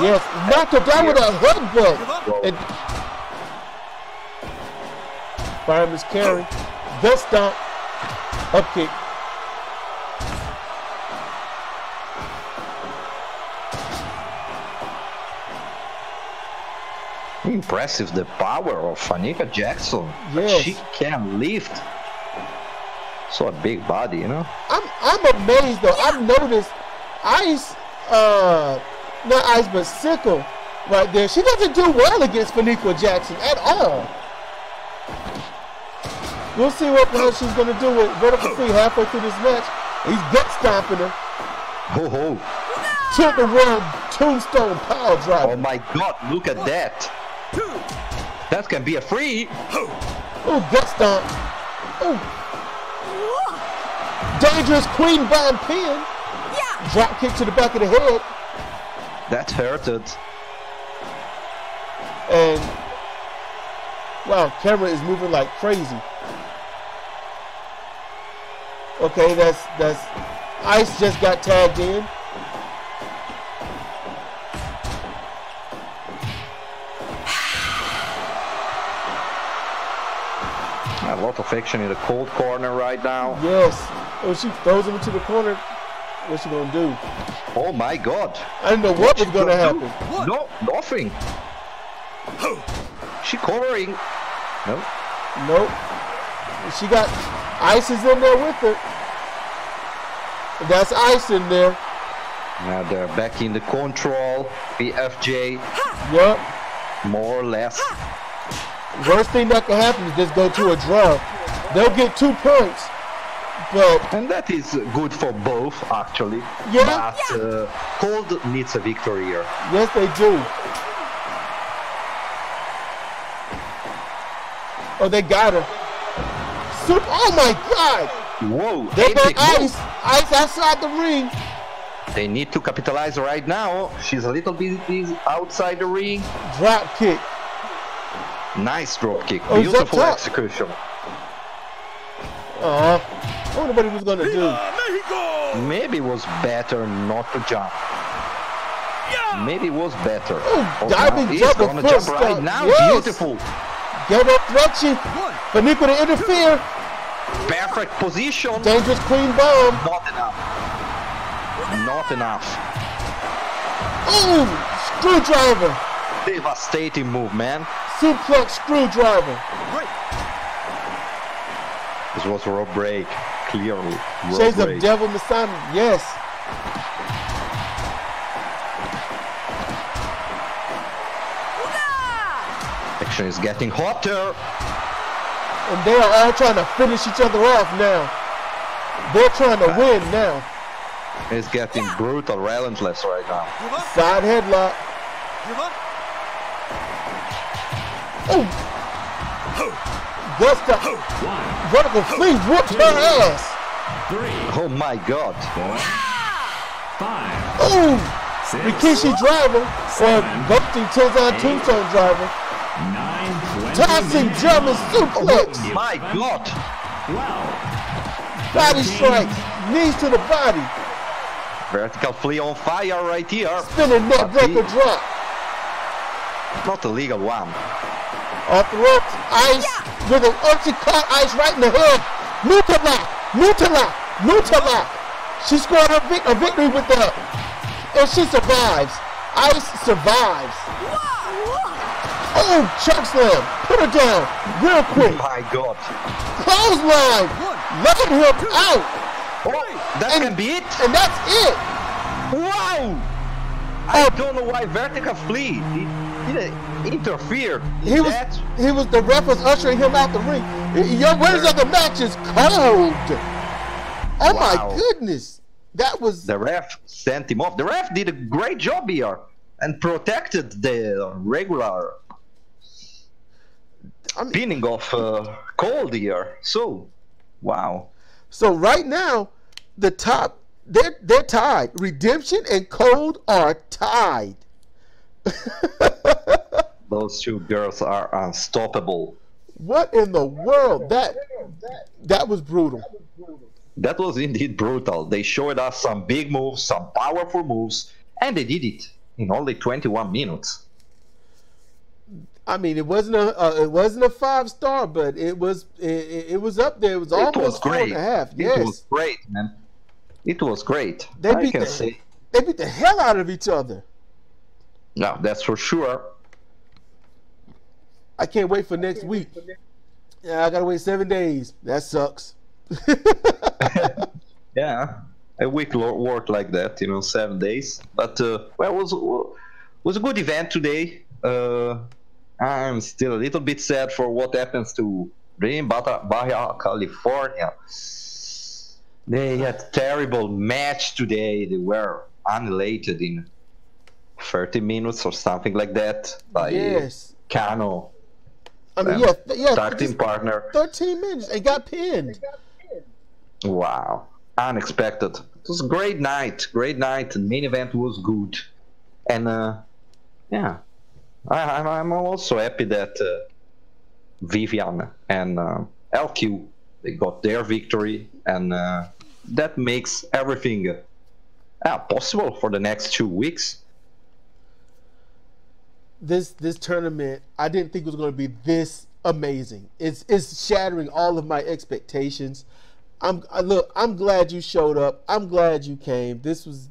Yes, knocked her down with a headbutt. Fireman's carry. Gut stomp. Up kick. Impressive the power of Faniqua Jackson. Yes. She can lift. So a big body, you know. I'm amazed though. I've noticed Ice, not Ice but Sickle right there. She doesn't do well against Faniqua Jackson at all. We'll see what she's gonna do with Vertical Flea halfway through this match. He's gut stomping her. Ho ho. Took the world tombstone power drive. Oh my god, look at that. That can be a free. Oh, gut stomp. Oh. Dangerous queen bomb pin. Yeah. Drop kick to the back of the head. That hurted. And wow, camera is moving like crazy. Okay, that's Ice just got tagged in. A lot of action in the KOLD corner right now. Yes. Oh, she throws him into the corner. What's she gonna do? Oh my god. I didn't know what was gonna happen. What? No, nothing. She covering. No. Nope. She got Ice is in there with her. That's Ice in there. Now they're back in the control. VFJ. Yup. More or less. Worst thing that could happen is just go to a draw. They'll get 2 points. But and that is good for both, actually. Yeah. But KOLD needs a victory here. Yes, they do. Oh, they got her. Super. Oh my God. Whoa. They got Ice. Ice outside the ring. They need to capitalize right now. She's a little bit outside the ring. Drop kick. Nice drop kick. Oh, beautiful execution. I wonder what he was gonna do. Maybe it was better not to jump. Maybe it was better. Oh, diving jump, gonna jump right now. Yes. Beautiful. Get up, Fletchy. Faniqua to interfere. Perfect position. Dangerous clean bomb. Not enough. Not enough. Oh, screwdriver. Devastating move, man. Suplex screwdriver. Right. This was a rope break, clearly. Shades of Devil Masami, yes. Action is getting hotter. And they are all trying to finish each other off now. They're trying to win now. It's getting brutal, relentless right now. Side headlock. Oh! That's the Vertical Flea whooped her ass! Oh my God! Oh! Rikishi driver, or Bumping Tozan Tombstone driver. Tossing German suplex! Oh my God! Wow! Body strikes, knees to the body. Vertical Flea on fire right here. Spinning neck breaker drop. Not a legal one. Off the ropes, Ice with an uppercut, Ice right in the head. Mutala. She scored a victory with that. And she survives. Ice survives. Oh, chokeslam. Put her down real quick. Oh my God. Clothesline. Let him out. That can be it. And that's it. Wow. I don't know why Vertical Flea interfered. He was the ref was ushering him out the ring. Your winners of the match is KOLD. Oh my goodness. That was the ref sent him off. The ref did a great job here and protected the regular pinning of KOLD here. So, wow. So right now, the top, they're tied. Redemption and KOLD are tied. Those two girls are unstoppable. What in the world? That was brutal. That was indeed brutal. They showed us some big moves, some powerful moves, and they did it in only 21 minutes. I mean, it wasn't a 5-star, but it was up there. It was almost 4.5. Yes. It was great, man. It was great. They beat the hell out of each other. No, that's for sure. I can't wait for next week. Yeah, I gotta wait 7 days. That sucks. Yeah, a week worked like that, you know, 7 days. But well, it was a good event today. I'm still a little bit sad for what happens to Dreamin Baja California. They had a terrible match today. They were annihilated in 30 minutes or something like that by Kano. I mean, tag team partner. 13 minutes. It got pinned. Wow. Unexpected. It was a great night. Great night. The main event was good. And, yeah. I'm also happy that Vivian and L.Q. they got their victory, and that makes everything possible for the next 2 weeks. This tournament, I didn't think it was going to be this amazing. It's shattering all of my expectations. I'm glad you showed up. I'm glad you came. This was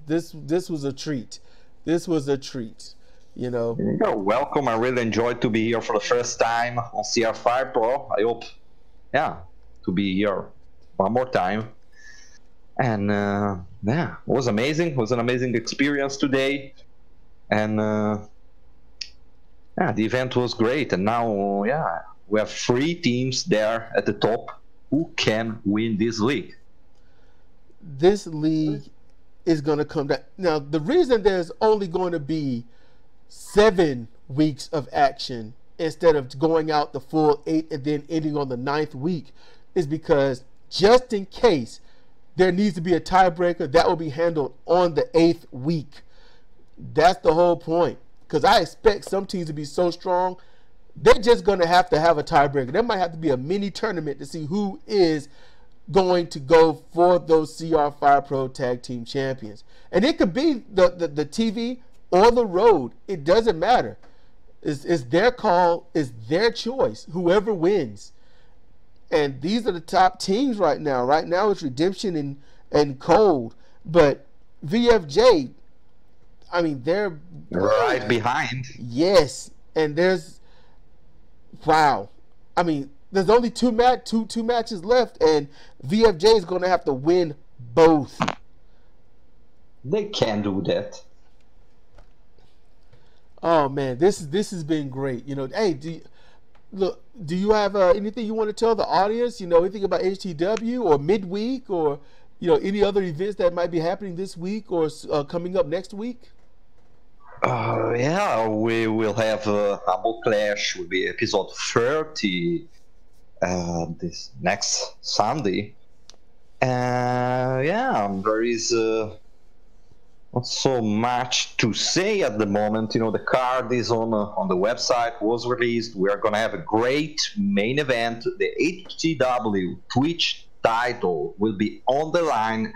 a treat. This was a treat. You know, you're welcome. I really enjoyed to be here for the first time on CR Fire Pro. I hope, to be here one more time. And yeah, it was amazing. It was an amazing experience today. And yeah, the event was great. And now, yeah, we have 3 teams there at the top who can win this league. This league is going to come down. Now, the reason there's only going to be 7 weeks of action instead of going out the full 8 and then ending on the 9th week is because just in case there needs to be a tiebreaker, that will be handled on the 8th week. That's the whole point. Because I expect some teams to be so strong, they're just going to have a tiebreaker. There might have to be a mini tournament to see who is going to go for those CR Fire Pro Tag Team Champions. And it could be the TV or the road. It doesn't matter. It's their call. It's their choice, whoever wins. And these are the top teams right now. Right now it's Redemption and KOLD. But VFJ, I mean, they're right behind. Yes. And there's, wow. I mean, there's only two matches left, and VFJ is going to have to win both. They can do that. Oh man, this has been great. You know, hey, do you have anything you want to tell the audience? You know, anything about HTW or midweek, or you know, any other events that might be happening this week or coming up next week? Yeah, we will have Humble Clash. Will be episode 30 this next Sunday. Yeah, there is not so much to say at the moment. You know, the card is on the website, was released. We are gonna have a great main event. The HTW Twitch title will be on the line,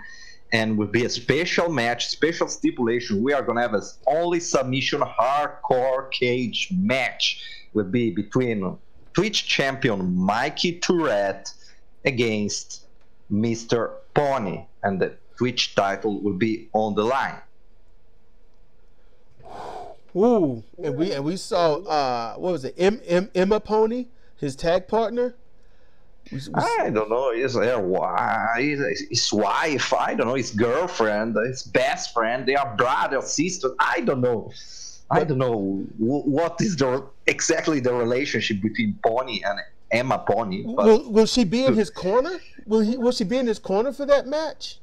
and will be a special match, special stipulation. We are gonna have a only submission hardcore cage match. Will be between Twitch champion Mikey Tourette against Mr. Pony, and the Twitch title will be on the line. Ooh, and we saw what was it, Emma Pony, his tag partner. I don't know. His wife. I don't know. His girlfriend. His best friend. They are brother, sister. I don't know. I don't know what is exactly the relationship between Pony and Emma Pony. But will she be in his corner? Will she be in his corner for that match?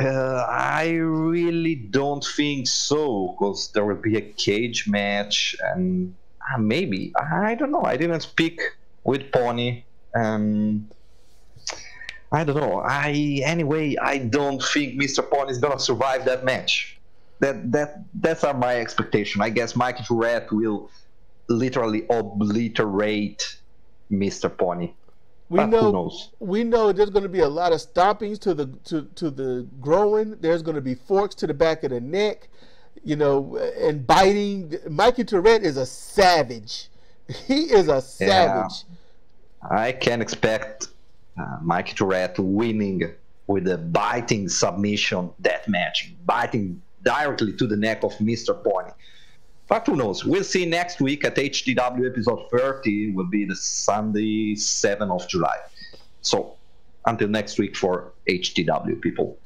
I really don't think so, because there will be a cage match, and maybe, I don't know. I didn't speak with Pony. I don't know. I don't think Mr. Pony is gonna survive that match. That's my expectation. I guess Mikey Tourette will literally obliterate Mr. Pony. We know there's gonna be a lot of stompings to the groin. There's gonna be forks to the back of the neck, you know, and biting. Mikey Tourette is a savage. He is a savage. Yeah. I can expect Mikey Tourette winning with a biting submission deathmatch, biting directly to the neck of Mr. Pony. But who knows? We'll see next week at HTW episode 30, will be the Sunday, 7th of July. So until next week for HTW people.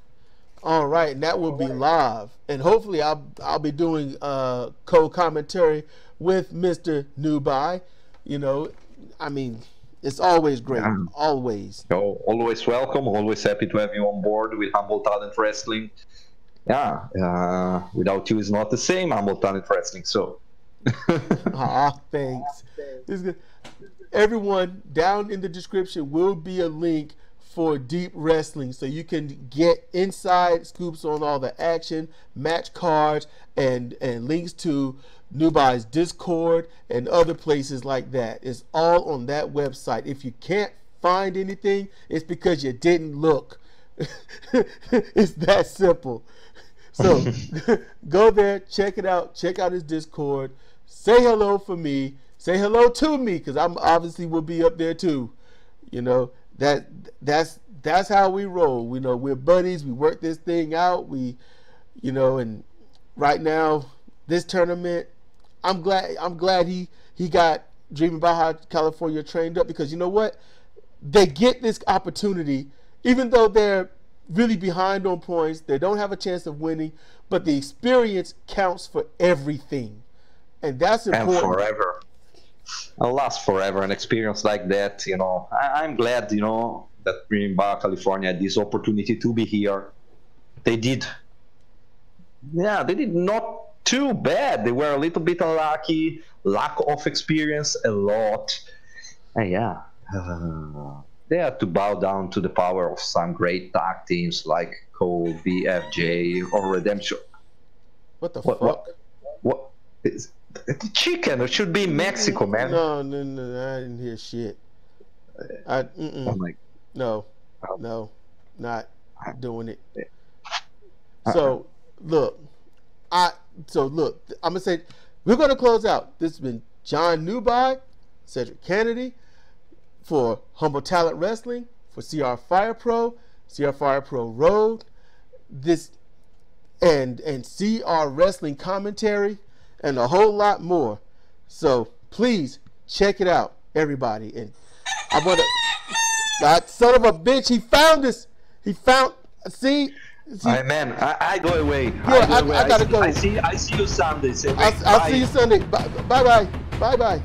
All right, and that will be live. And hopefully I'll be doing co-commentary with Mr. Newbye. You know, I mean, it's always great, always. You're always welcome, always happy to have you on board with Humble Talent Wrestling. Yeah, without you, it's not the same, Humble Talent Wrestling, so. Aw, thanks. Everyone, down in the description will be a link for Deep Wrestling, so you can get inside scoops on all the action, match cards, and links to Newbye's Discord and other places like that. It's all on that website. If you can't find anything, it's because you didn't look. It's that simple. So go there, check it out, check out his Discord, say hello for me, say hello to me, because I'm obviously will be up there too. You know, that's how we roll. We know we're buddies, we work this thing out, we, you know, and right now this tournament, I'm glad he got Dreamin Baja California trained up, because you know what? They get this opportunity, even though they're really behind on points. They don't have a chance of winning, but the experience counts for everything. And that's important. And forever. It'll last forever, an experience like that, you know. I'm glad, you know, that Dreamin Baja California had this opportunity to be here. They did. Yeah, they did not too bad. They were a little bit unlucky, lack of experience a lot. And yeah, they had to bow down to the power of some great tag teams like KOLD, VFJ, or Redemption. What the fuck? What is chicken? It should be Mexico, man. No, I didn't hear shit. I'm like, no, not doing it. So look, I'm gonna say we're gonna close out. This has been John Newbye, Cedric Kennedy for Humble Talent Wrestling, for CR Fire Pro, CR Fire Pro Road, this and CR Wrestling commentary and a whole lot more. So please check it out, everybody. And I wanna, that son of a bitch, he found us. He found, see. Alright, man, I go away. Yeah, I gotta go. I see you Sunday. I'll see you Sunday. Bye bye. Bye bye.